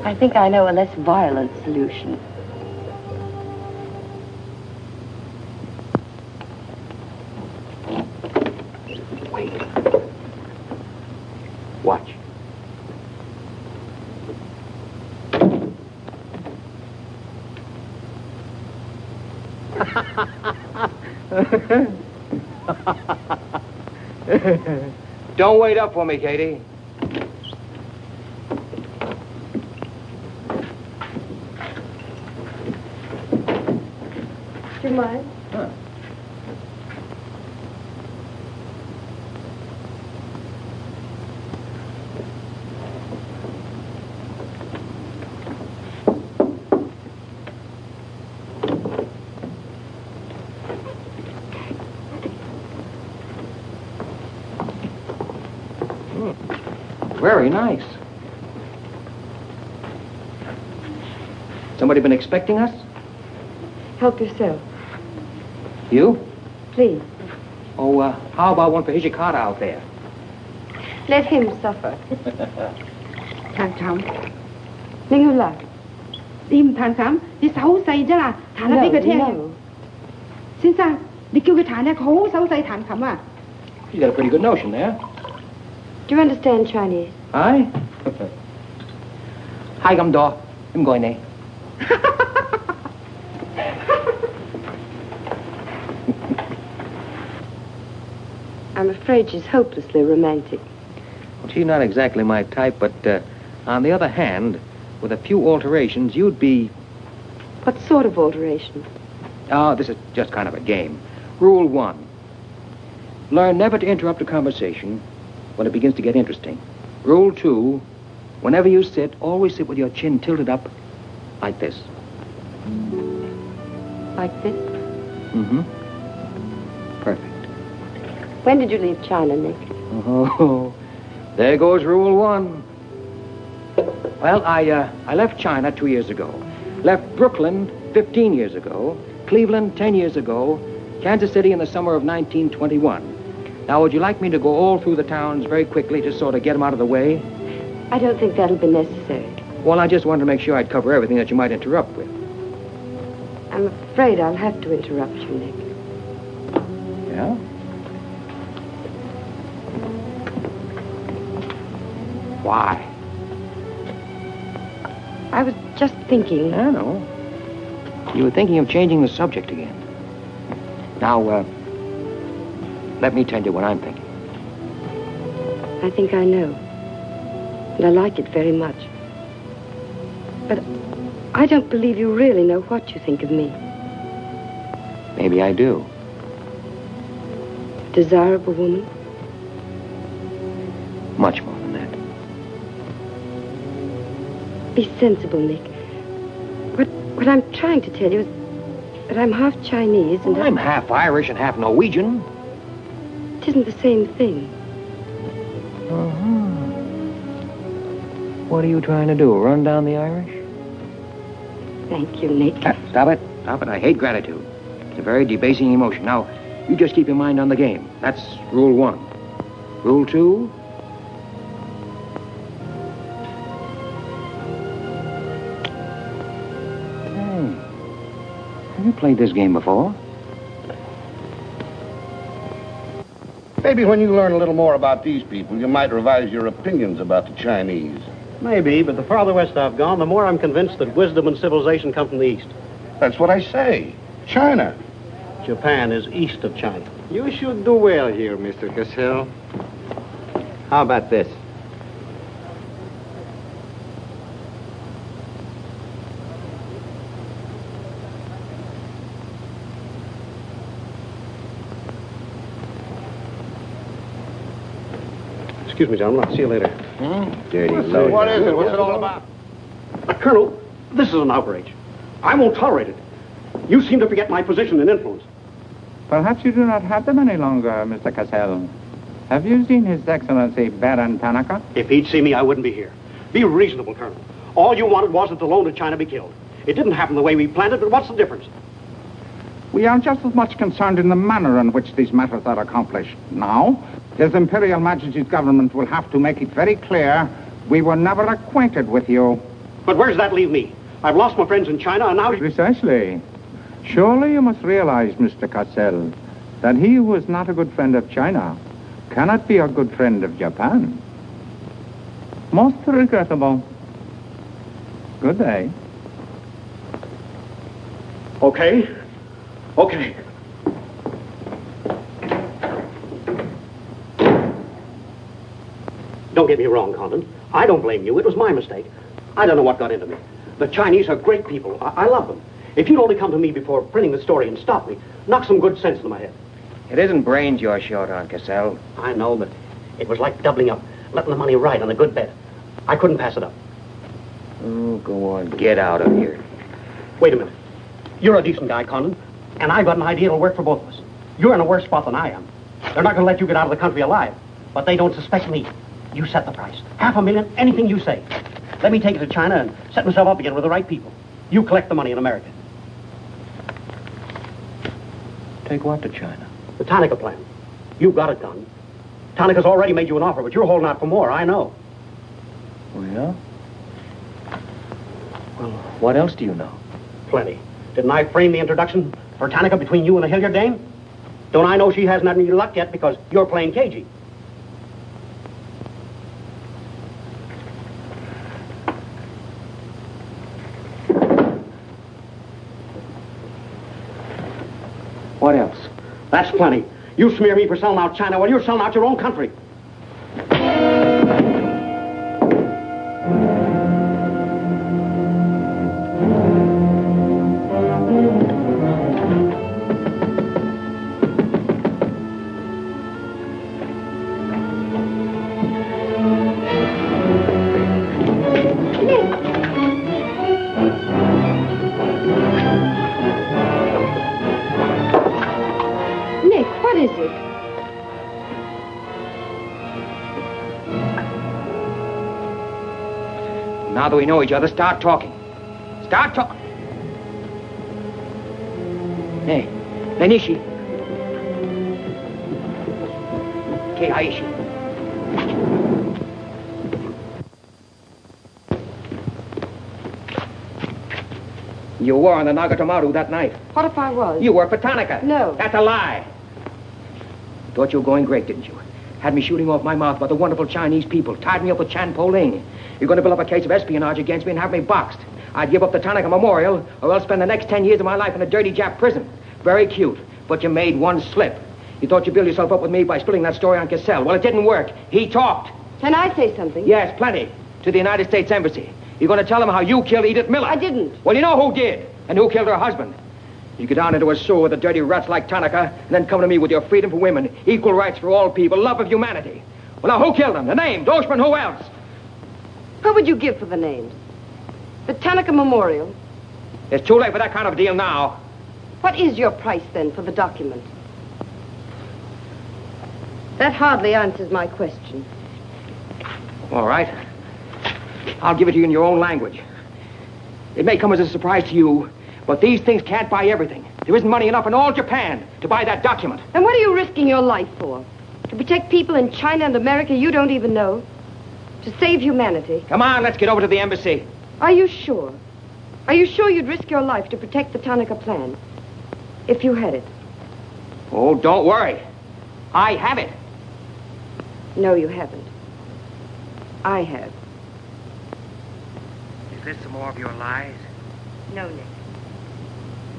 I think I know a less violent solution. Wait. Watch. Don't wait up for me, Katie. Do you mind? Huh. Very nice. Somebody been expecting us? Help yourself. You? Please. Oh, uh, how about one for Hijikata out there? Let him suffer. Tan Tam. Ningula. Im Tan Tam. This whole side, Jala. Tana big hotel. Since the Kyu Tana whole south side Tan Kama. You got a pretty good notion there. Do you understand Chinese? I? Hi, Gam Do. I'm going there. I'm afraid she's hopelessly romantic. Well, she's not exactly my type, but uh, on the other hand, with a few alterations, you'd be... What sort of alterations? Oh, this is just kind of a game. Rule one. Learn never to interrupt a conversation when it begins to get interesting. Rule two, whenever you sit, always sit with your chin tilted up like this. Like this? Mm-hmm. Perfect. When did you leave China, Nick? Oh, there goes rule one. Well, I, uh, I left China two years ago. Left Brooklyn fifteen years ago. Cleveland ten years ago. Kansas City in the summer of nineteen twenty-one. Now, would you like me to go all through the towns very quickly, just sort of get them out of the way? I don't think that'll be necessary. Well, I just wanted to make sure I'd cover everything that you might interrupt with. I'm afraid I'll have to interrupt you, Nick. Yeah? Why? I was just thinking. I know. You were thinking of changing the subject again. Now, uh... let me tell you what I'm thinking. I think I know. And I like it very much. But I don't believe you really know what you think of me. Maybe I do. Desirable woman? Much more than that. Be sensible, Nick. What, what I'm trying to tell you is that I'm half Chinese and... Well, I'm, I'm half Irish and half Norwegian. It isn't the same thing. Uh-huh. What are you trying to do, run down the Irish? Thank you, Nick. Ah, stop it, stop it. I hate gratitude. It's a very debasing emotion. Now, you just keep your mind on the game. That's rule one. Rule two? Hey, have you played this game before? Maybe when you learn a little more about these people, you might revise your opinions about the Chinese. Maybe, but the farther west I've gone, the more I'm convinced that wisdom and civilization come from the east. That's what I say. China. Japan is east of China. You should do well here, Mister Cassell. How about this? Excuse me, gentlemen. I'll see you later. Hmm? Dirty load. What is it? What's it all about? Uh, Colonel, this is an outrage. I won't tolerate it. You seem to forget my position and influence. Perhaps you do not have them any longer, Mister Cassell. Have you seen His Excellency Baron Tanaka? If he'd seen me, I wouldn't be here. Be reasonable, Colonel. All you wanted was that the loan to China be killed. It didn't happen the way we planned it, but what's the difference? We are just as much concerned in the manner in which these matters are accomplished now His Imperial Majesty's government will have to make it very clear we were never acquainted with you. But where does that leave me? I've lost my friends in China and now... Precisely. Surely you must realize, Mister Cassell, that he who is not a good friend of China cannot be a good friend of Japan. Most regrettable. Good day. Okay. Okay. Don't get me wrong, Condon. I don't blame you. It was my mistake. I don't know what got into me. The Chinese are great people. I, I love them. If you'd only come to me before printing the story and stop me, knock some good sense into my head. It isn't brains you're short on, Cassell. I know, but it was like doubling up, letting the money ride on a good bet. I couldn't pass it up. Oh, go on. Get out of here. Wait a minute. You're a decent guy, Condon, and I've got an idea that'll work for both of us. You're in a worse spot than I am. They're not going to let you get out of the country alive, but they don't suspect me. You set the price. Half a million, anything you say. Let me take it to China and set myself up again with the right people. You collect the money in America. Take what to China? The Tanaka plan. You've got it done. Tanaka's already made you an offer, but you're holding out for more, I know. Oh, yeah? Well, what else do you know? Plenty. Didn't I frame the introduction for Tanaka between you and the Hilliard dame? Don't I know she hasn't had any luck yet because you're playing cagey? What else? That's plenty. You smear me for selling out China while you're selling out your own country. Now that we know each other, start talking. Start talking. Hey, Nenishi. Keiishi. You were on the Nagata Maru that night. What if I was? You were for Tanaka. No. That's a lie. Thought you were going great, didn't you? Had me shooting off my mouth about the wonderful Chinese people. Tied me up with Chang Pauling. You're going to build up a case of espionage against me and have me boxed. I'd give up the Tanaka Memorial, or else spend the next ten years of my life in a dirty Jap prison. Very cute, but you made one slip. You thought you'd build yourself up with me by spilling that story on Cassell. Well, it didn't work. He talked. Can I say something? Yes, plenty. To the United States Embassy. You're going to tell them how you killed Edith Miller. I didn't. Well, you know who did, and who killed her husband. You go down into a sewer with the dirty rats like Tanaka, and then come to me with your freedom for women, equal rights for all people, love of humanity. Well, now, who killed them? The name, Doshman, who else? What would you give for the names? The Tanaka Memorial? It's too late for that kind of deal now. What is your price, then, for the document? That hardly answers my question. All right. I'll give it to you in your own language. It may come as a surprise to you, but these things can't buy everything. There isn't money enough in all Japan to buy that document. And what are you risking your life for? To protect people in China and America you don't even know? To save humanity. Come on, let's get over to the embassy. Are you sure? Are you sure you'd risk your life to protect the Tanaka plan? If you had it. Oh, don't worry. I have it. No, you haven't. I have. Is this some more of your lies? No, Nick.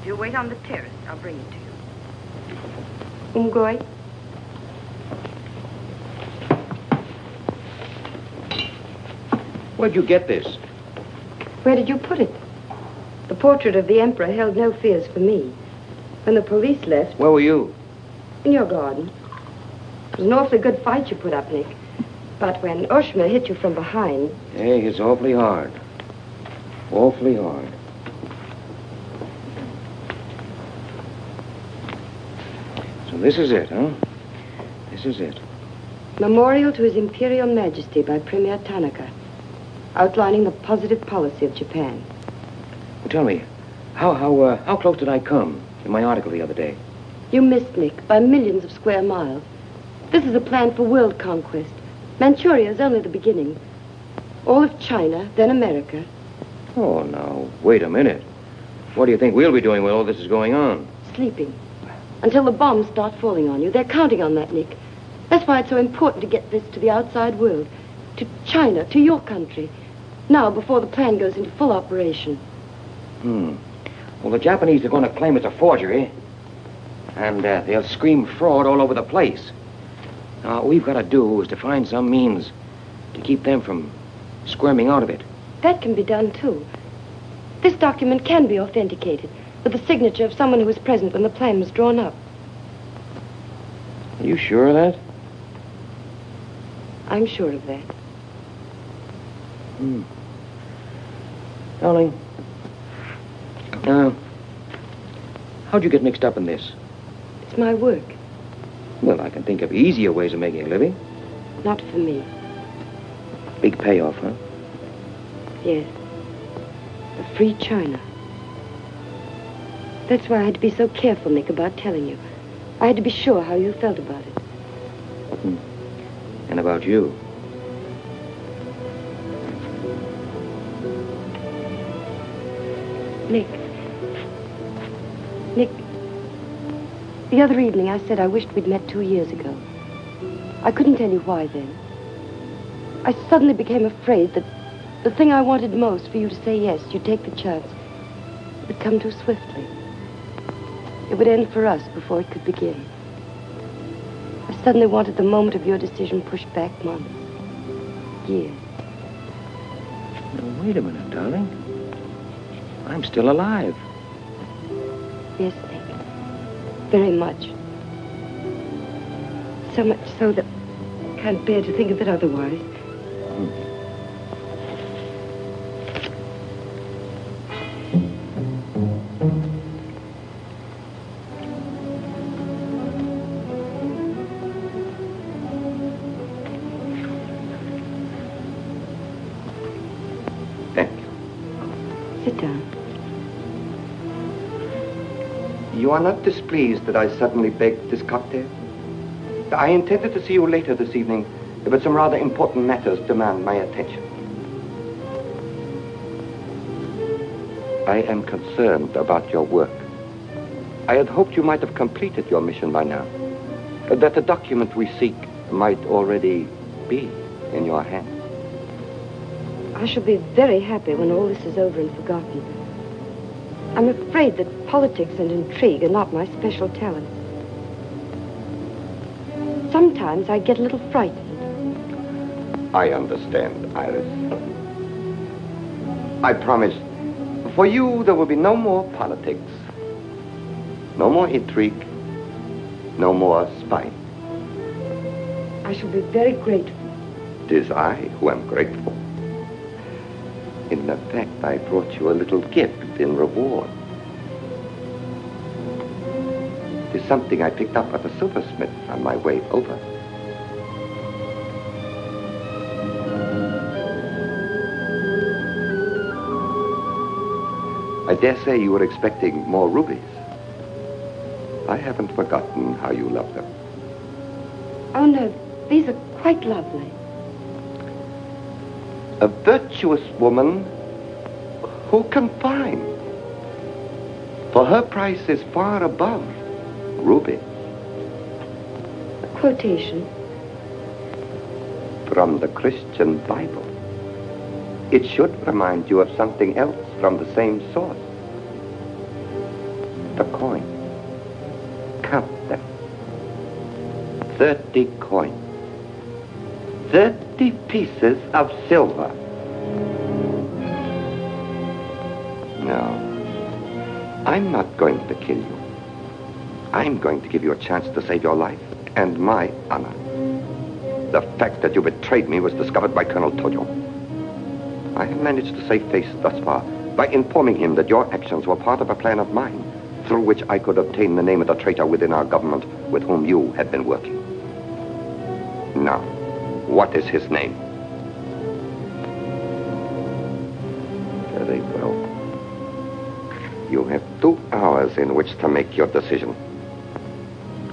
If you wait on the terrace, I'll bring it to you. Umgoi. Where'd you get this? Where did you put it? The portrait of the emperor held no fears for me. When the police left... Where were you? In your garden. It was an awfully good fight you put up, Nick. But when Oshima hit you from behind... Hey, it's awfully hard. Awfully hard. So this is it, huh? This is it. Memorial to His Imperial Majesty by Premier Tanaka. Outlining the positive policy of Japan. Well, tell me, how how uh, how close did I come in my article the other day? You missed, Nick, by millions of square miles. This is a plan for world conquest. Manchuria is only the beginning. All of China, then America. Oh, now, wait a minute. What do you think we'll be doing while all this is going on? Sleeping. Until the bombs start falling on you. They're counting on that, Nick. That's why it's so important to get this to the outside world. To China, to your country. Now, before the plan goes into full operation. Hmm. Well, the Japanese are going to claim it's a forgery. And uh, they'll scream fraud all over the place. Now, what we've got to do is to find some means to keep them from squirming out of it. That can be done, too. This document can be authenticated with the signature of someone who was present when the plan was drawn up. Are you sure of that? I'm sure of that. Hmm. Darling, now, uh, how'd you get mixed up in this? It's my work. Well, I can think of easier ways of making a living. Not for me. Big payoff, huh? Yes. The free China. That's why I had to be so careful, Nick, about telling you. I had to be sure how you felt about it. Hmm. And about you. Nick. Nick. The other evening I said I wished we'd met two years ago. I couldn't tell you why then. I suddenly became afraid that the thing I wanted most, for you to say yes, you'd take the chance, would come too swiftly. It would end for us before it could begin. I suddenly wanted the moment of your decision pushed back months, years. Now, wait a minute, darling. I'm still alive. Yes, Nick. Very much. So much so that I can't bear to think of it otherwise. Mm. You are not displeased that I suddenly begged this cocktail? I intended to see you later this evening, but some rather important matters demand my attention. I am concerned about your work. I had hoped you might have completed your mission by now, that the document we seek might already be in your hands. I shall be very happy when all this is over and forgotten. I'm afraid that politics and intrigue are not my special talent. Sometimes I get a little frightened. I understand, Iris. I promise, for you there will be no more politics, no more intrigue, no more spite. I shall be very grateful. It is I who am grateful. In fact, I brought you a little gift in reward. It is something I picked up at the silversmith on my way over. I dare say you were expecting more rubies. I haven't forgotten how you love them. Oh, no, these are quite lovely. A virtuous woman who can find, for her price is far above rubies. A quotation? From the Christian Bible. It should remind you of something else from the same source. The coins. Count them. Thirty coins. Thirty pieces of silver. No, I'm not going to kill you. I'm going to give you a chance to save your life and my honor. The fact that you betrayed me was discovered by Colonel Tojo. I have managed to save face thus far by informing him that your actions were part of a plan of mine through which I could obtain the name of the traitor within our government with whom you had been working. Now, what is his name? Very well. You have two hours in which to make your decision.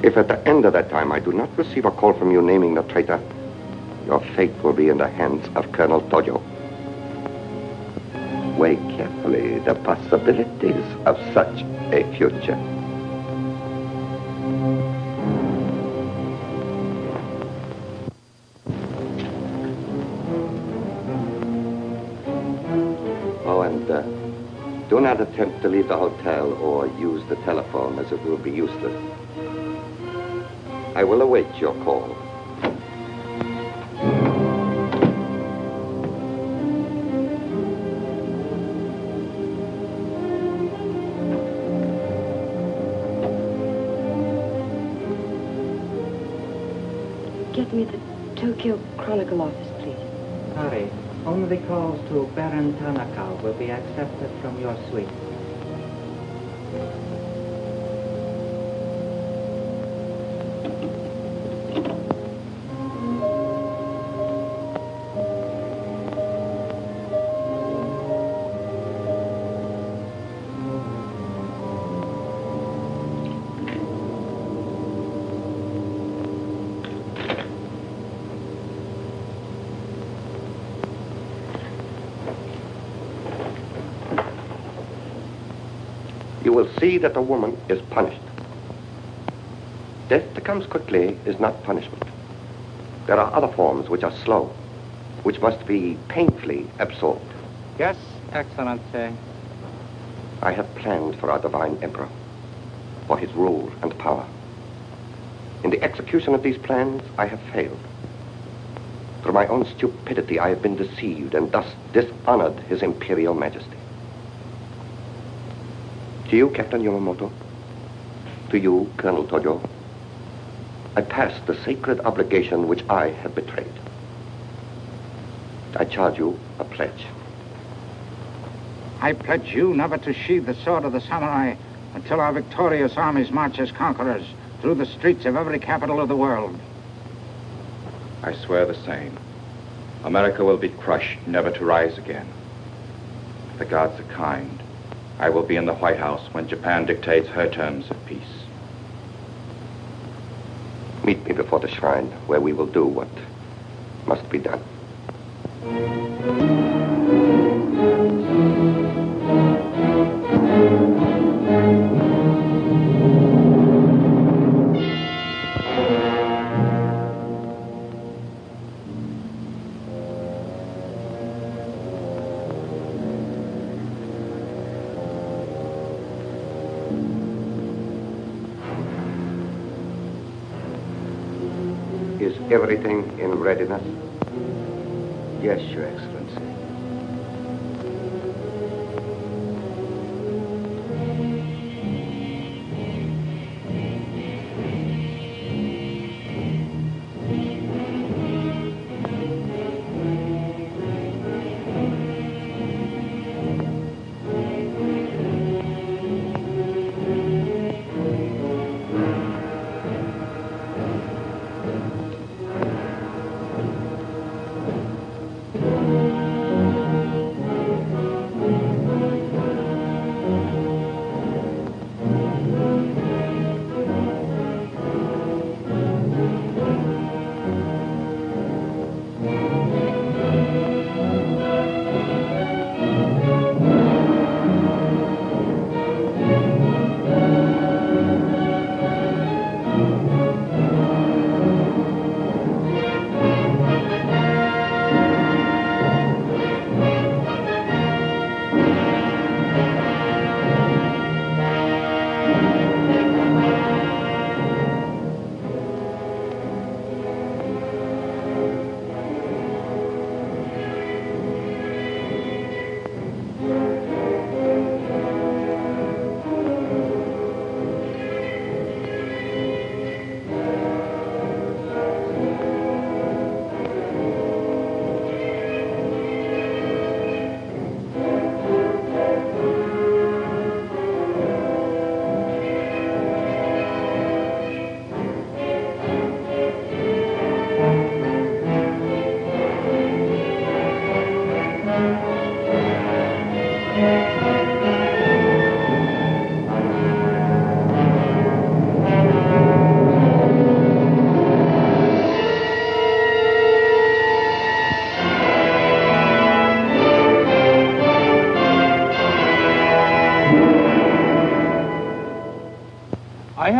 If at the end of that time I do not receive a call from you naming the traitor, your fate will be in the hands of Colonel Tojo. Weigh carefully the possibilities of such a future. Oh, and uh, do not attempt to leave the hotel or use the telephone, as it will be useless. I will await your call. Get me the Tokyo Chronicle office, please. Sorry, only calls to Baron Tanaka will be accepted from your suite. See that the woman is punished. Death that comes quickly is not punishment. There are other forms which are slow, which must be painfully absorbed. Yes, Excellency. I have planned for our divine emperor, for his rule and power. In the execution of these plans, I have failed. Through my own stupidity, I have been deceived and thus dishonored his imperial majesty. To you, Captain Yamamoto, to you, Colonel Tojo, I pass the sacred obligation which I have betrayed. I charge you a pledge. I pledge you never to sheathe the sword of the samurai until our victorious armies march as conquerors through the streets of every capital of the world. I swear the same. America will be crushed, never to rise again. The gods are kind. I will be in the White House when Japan dictates her terms of peace. Meet me before the shrine, where we will do what must be done. Everything in readiness? Yes, Your Excellency.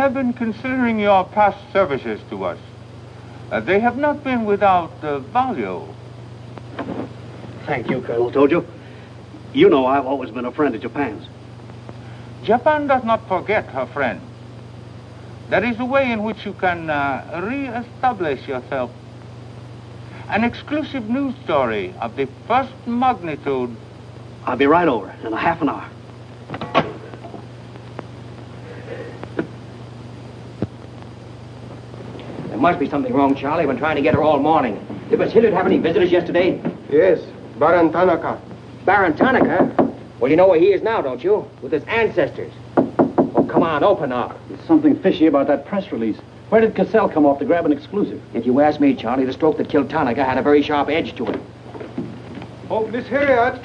have been considering your past services to us. Uh, they have not been without uh, value. Thank you, Colonel Tojo. You know I've always been a friend of Japan's. Japan does not forget her friend. That is the way in which you can uh, re-establish yourself. An exclusive news story of the first magnitude. I'll be right over in a half an hour. There must be something wrong, Charlie. I've been trying to get her all morning. Did Miss Hilliard have any visitors yesterday? Yes, Baron Tanaka. Baron Tanaka? Well, you know where he is now, don't you? With his ancestors. Oh, come on, open up. There's something fishy about that press release. Where did Cassell come off to grab an exclusive? If you ask me, Charlie, the stroke that killed Tanaka had a very sharp edge to it. Oh, Miss Hilliard.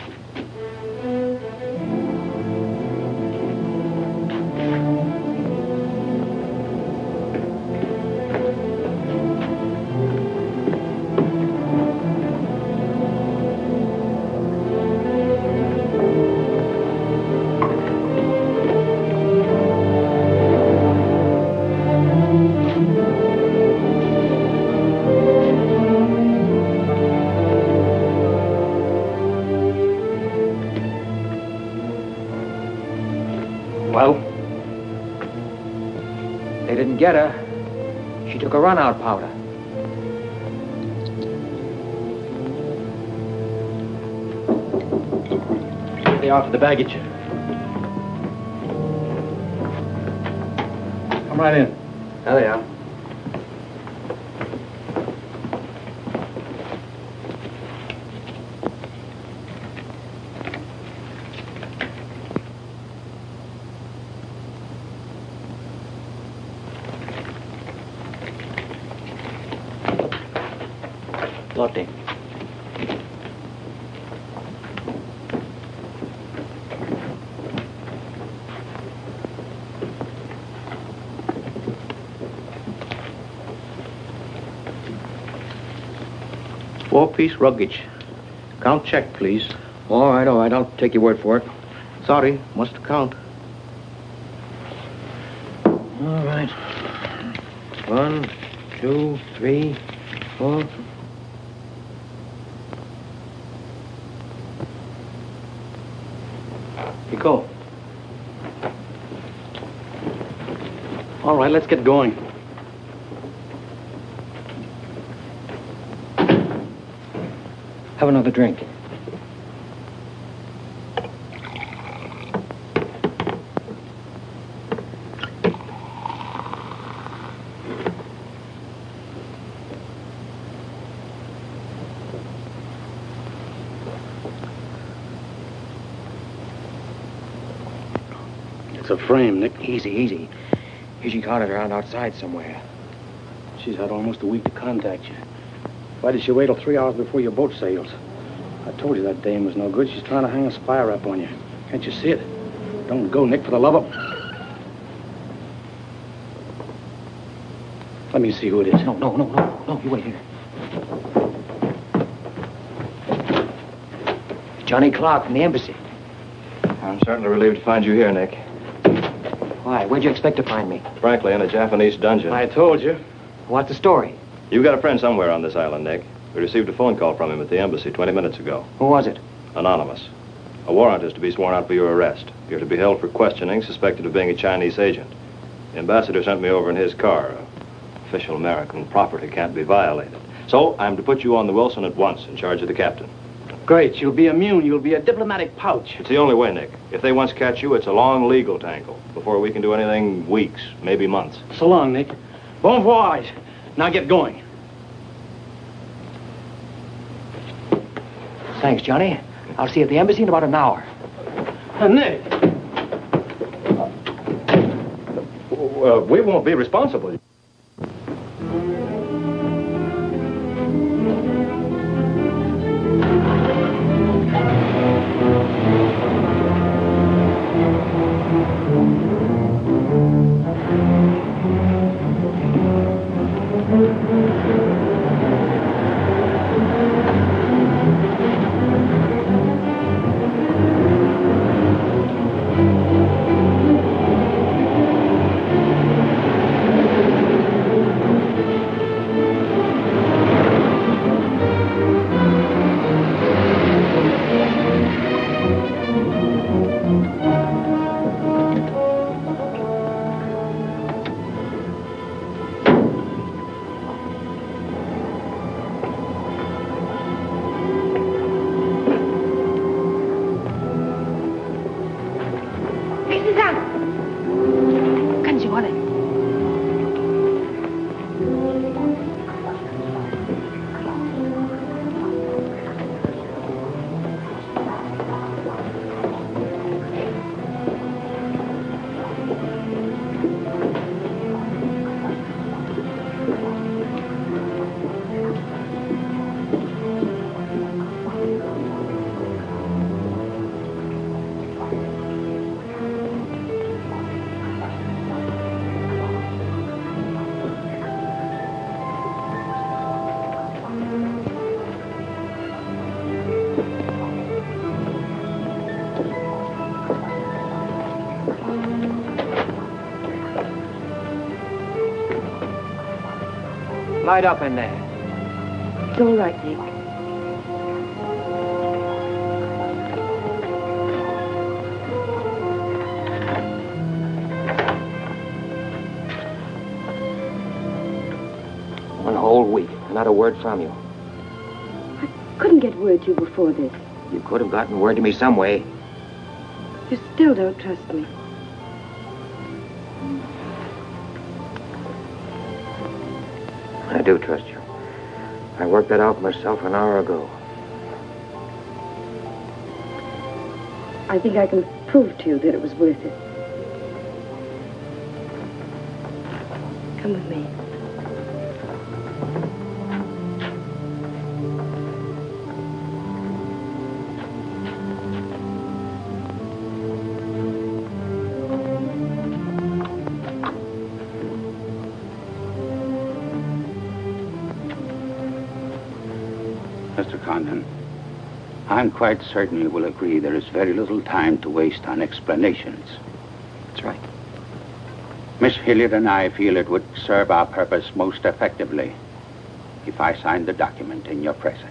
Get her. She took a run-out powder. They are for the baggage. Come right in. There they are. Four-piece luggage. Count check, please. All right, all right. I'll take your word for it. Sorry, must count. All right. One, two, three, four. You go. All right, let's get going. Have another drink. It's a frame, Nick. Easy, easy. Hijikata's around outside somewhere. She's had almost a week to contact you. Why did she wait till three hours before your boat sails? I told you that dame was no good. She's trying to hang a spy rap on you. Can't you see it? Don't go, Nick, for the love of... Let me see who it is. No, no, no, no, no, you wait here. Johnny Clark from the embassy. I'm certainly relieved to find you here, Nick. Why? Where'd you expect to find me? Frankly, in a Japanese dungeon. I told you. What's the story? You've got a friend somewhere on this island, Nick. We received a phone call from him at the embassy twenty minutes ago. Who was it? Anonymous. A warrant is to be sworn out for your arrest. You're to be held for questioning, suspected of being a Chinese agent. The ambassador sent me over in his car. Official American property can't be violated. So I'm to put you on the Wilson at once in charge of the captain. Great. You'll be immune. You'll be a diplomatic pouch. It's the only way, Nick. If they once catch you, it's a long legal tangle. Before we can do anything, weeks, maybe months. So long, Nick. Bon voyage. Now get going. Thanks, Johnny. I'll see you at the embassy in about an hour. Uh, Nick! Uh, uh, we won't be responsible. Light up in there. It's all right, Nick. One whole week, not a word from you. I couldn't get word to you before this. You could have gotten word to me some way. You still don't trust me. I do trust you. I worked that out myself an hour ago. I think I can prove to you that it was worth it. Come with me. I'm quite certain you will agree there is very little time to waste on explanations. That's right. Miss Hilliard and I feel it would serve our purpose most effectively if I signed the document in your presence.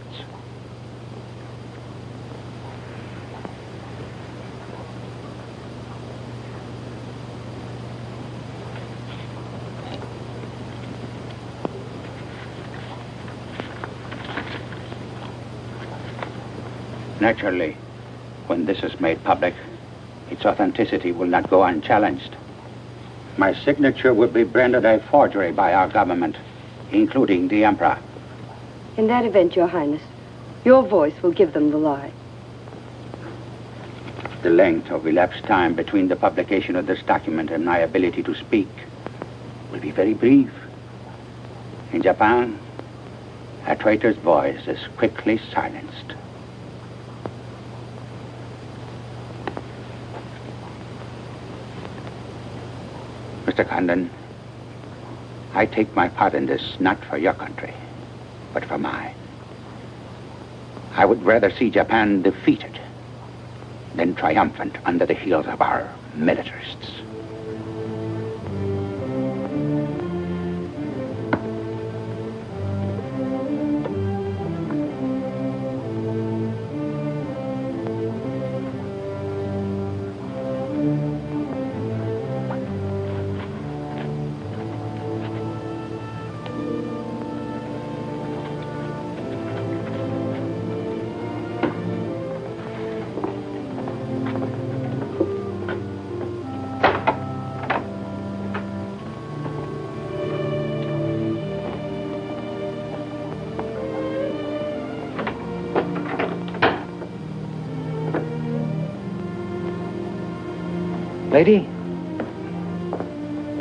Naturally, when this is made public, its authenticity will not go unchallenged. My signature would be branded a forgery by our government, including the Emperor. In that event, Your Highness, your voice will give them the lie. The length of elapsed time between the publication of this document and my ability to speak will be very brief. In Japan, a traitor's voice is quickly silenced. Mister Condon, I take my part in this not for your country, but for mine. I would rather see Japan defeated than triumphant under the heels of our militarists. Lady,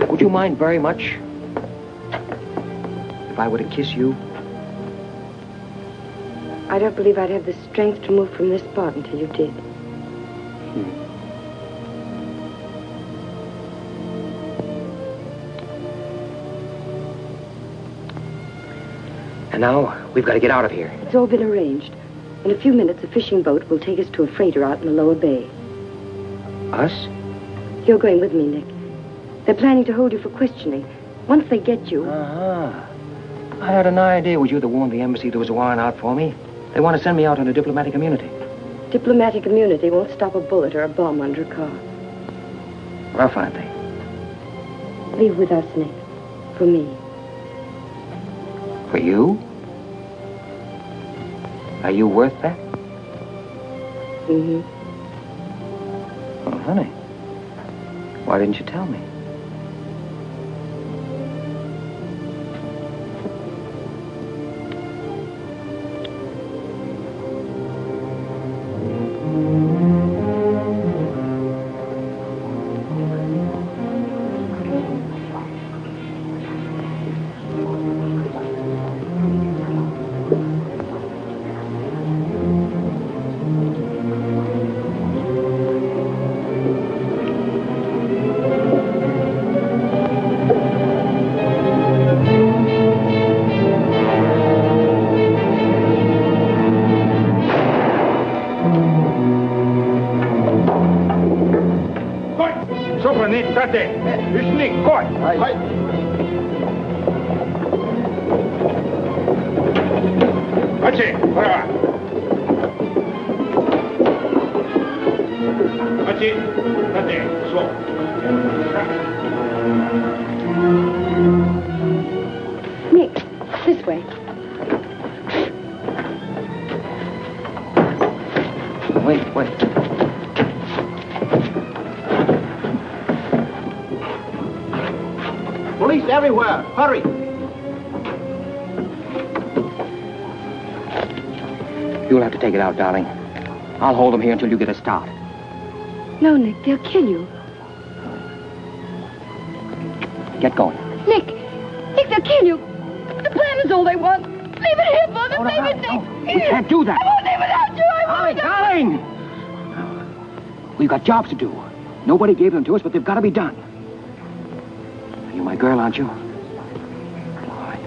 would you mind very much if I were to kiss you? I don't believe I'd have the strength to move from this spot until you did. Hmm. And now, we've got to get out of here. It's all been arranged. In a few minutes, a fishing boat will take us to a freighter out in the lower bay. Us? You're going with me, Nick. They're planning to hold you for questioning. Once they get you... Uh-huh. I had an idea with you to warn the embassy there was a warrant out for me. They want to send me out on a diplomatic immunity. Diplomatic immunity won't stop a bullet or a bomb under a car. Well, fine thing. Leave with us, Nick. For me. For you? Are you worth that? Mm-hmm. Oh, honey. Why didn't you tell me? It's Nick. Go on. Koichi! Koichi! Date, so. Nick, this way. Wait, wait. Police everywhere! Hurry! You'll have to take it out, darling. I'll hold them here until you get a start. No, Nick, they'll kill you. Get going. Nick! Nick, they'll kill you! The plan is all they want! Leave it here, Mother! Oh, no, leave it, Nick! No, we can't do that! I won't leave without you! I won't! Darling! Darling! We've got jobs to do. Nobody gave them to us, but they've got to be done. You're my girl, aren't you? All right.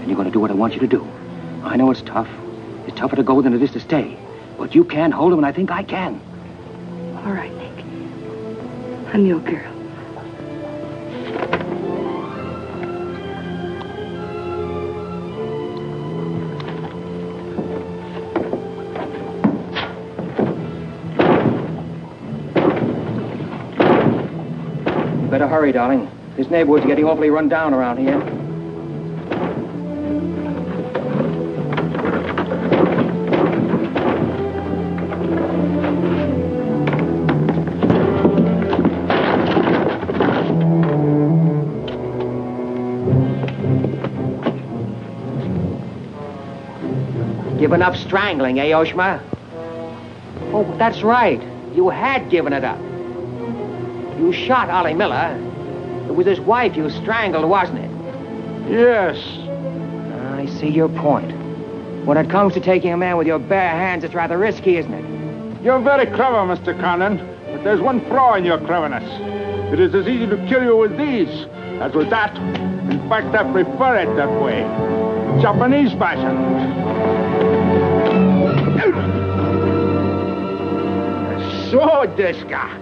And you're going to do what I want you to do. I know it's tough. It's tougher to go than it is to stay. But you can hold him, and I think I can. All right, Nick. I'm your girl. You better hurry, darling. This neighborhood's getting awfully run down around here. Given up strangling, eh, Oshima? Oh, that's right. You had given it up. You shot Ollie Miller. It was his wife you strangled, wasn't it? Yes. I see your point. When it comes to taking a man with your bare hands, it's rather risky, isn't it? You're very clever, Mister Condon. But there's one flaw in your cleverness. It is as easy to kill you with these as with that. In fact, I prefer it that way. Japanese fashion. So desu ka.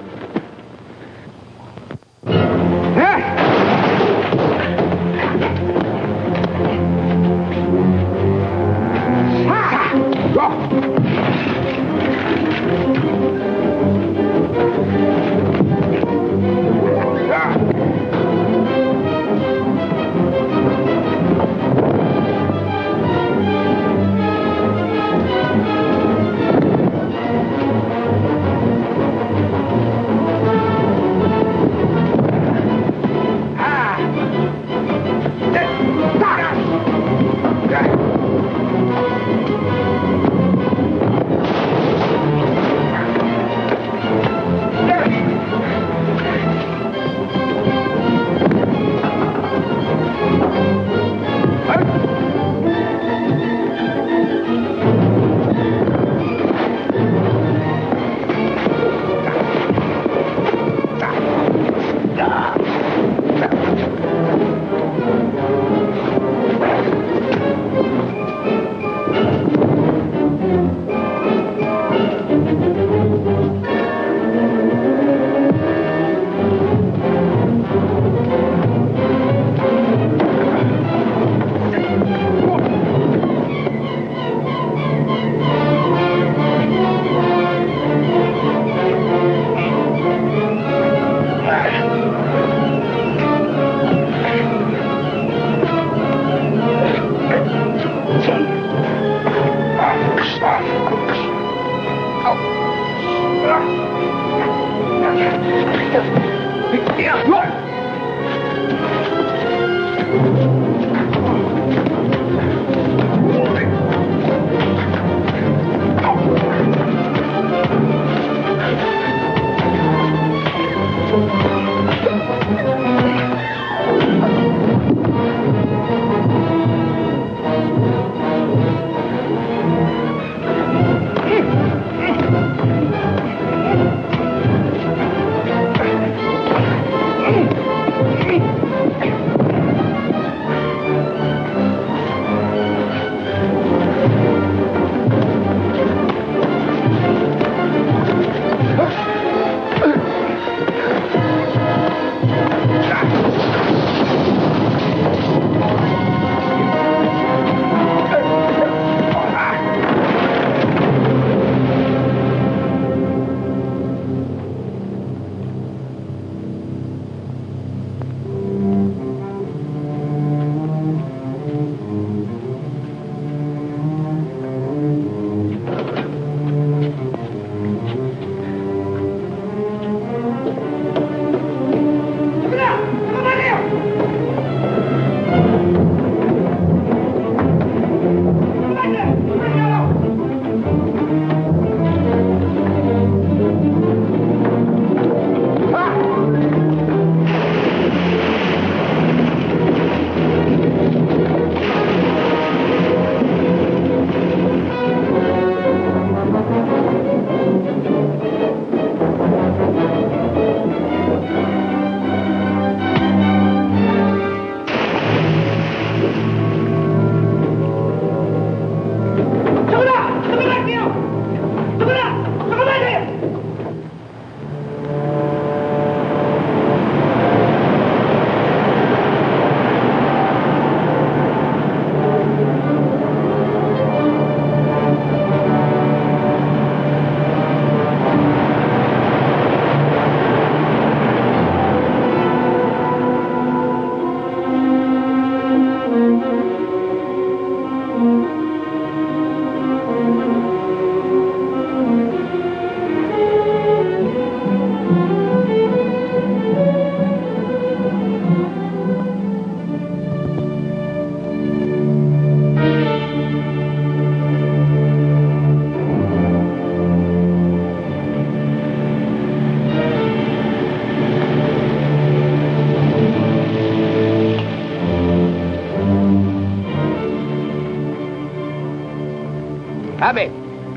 Abe,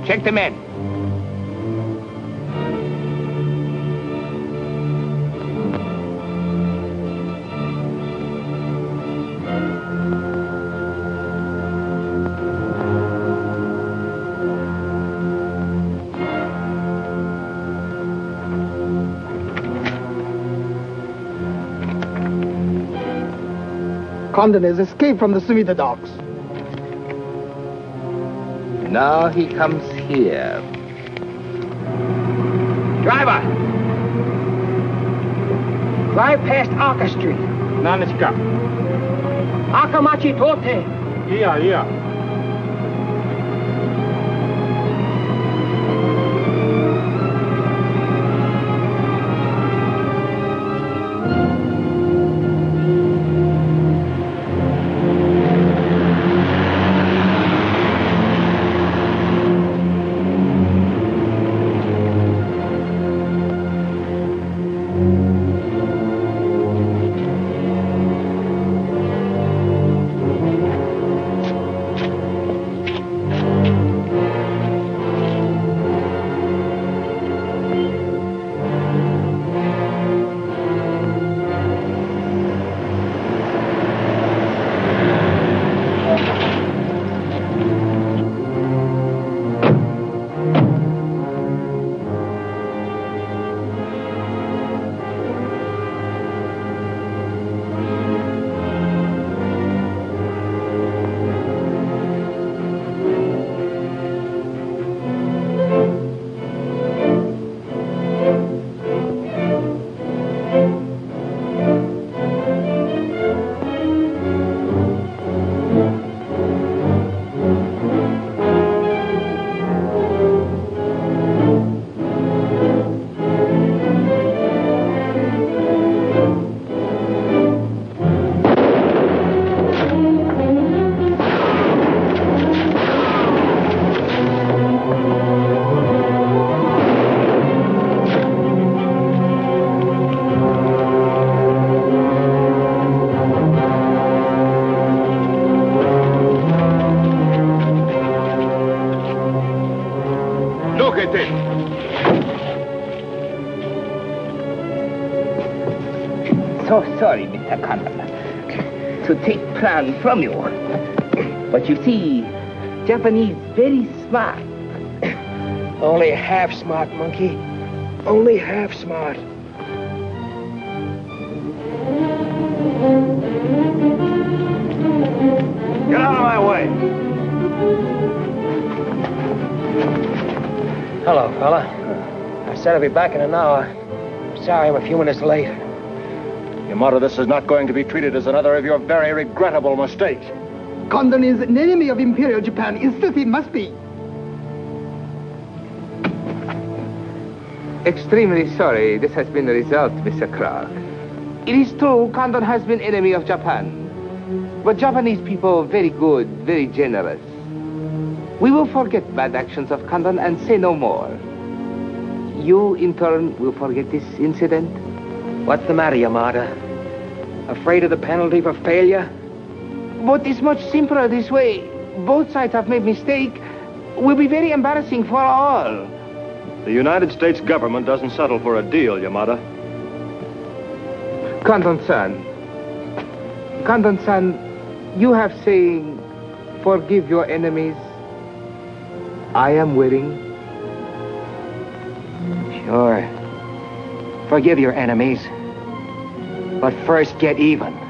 check the men. Condon has escaped from the Sumida docks. Now he comes here. Driver! Drive past Aka Street. Nanishika. Akamachi Tote. Yeah, yeah. Sorry, Mister Condon, to take plan from you. But you see, Japanese very smart. Only half smart, monkey. Only half smart. Get out of my way. Hello, fella. I said I'd be back in an hour. Sorry, I'm a few minutes late. Yamamoto, this is not going to be treated as another of your very regrettable mistakes. Condon is an enemy of Imperial Japan. Instantly must be. Extremely sorry this has been the result, Mister Clark. It is true, Condon has been enemy of Japan. But Japanese people, very good, very generous. We will forget bad actions of Condon and say no more. You, in turn, will forget this incident? What's the matter, Yamada? Afraid of the penalty for failure? But it's much simpler this way. Both sides have made mistake. Will be very embarrassing for all. The United States government doesn't settle for a deal, Yamada. Condon-san. Condon-san, you have saying, forgive your enemies. I am willing. Sure. Forgive your enemies, but first get even.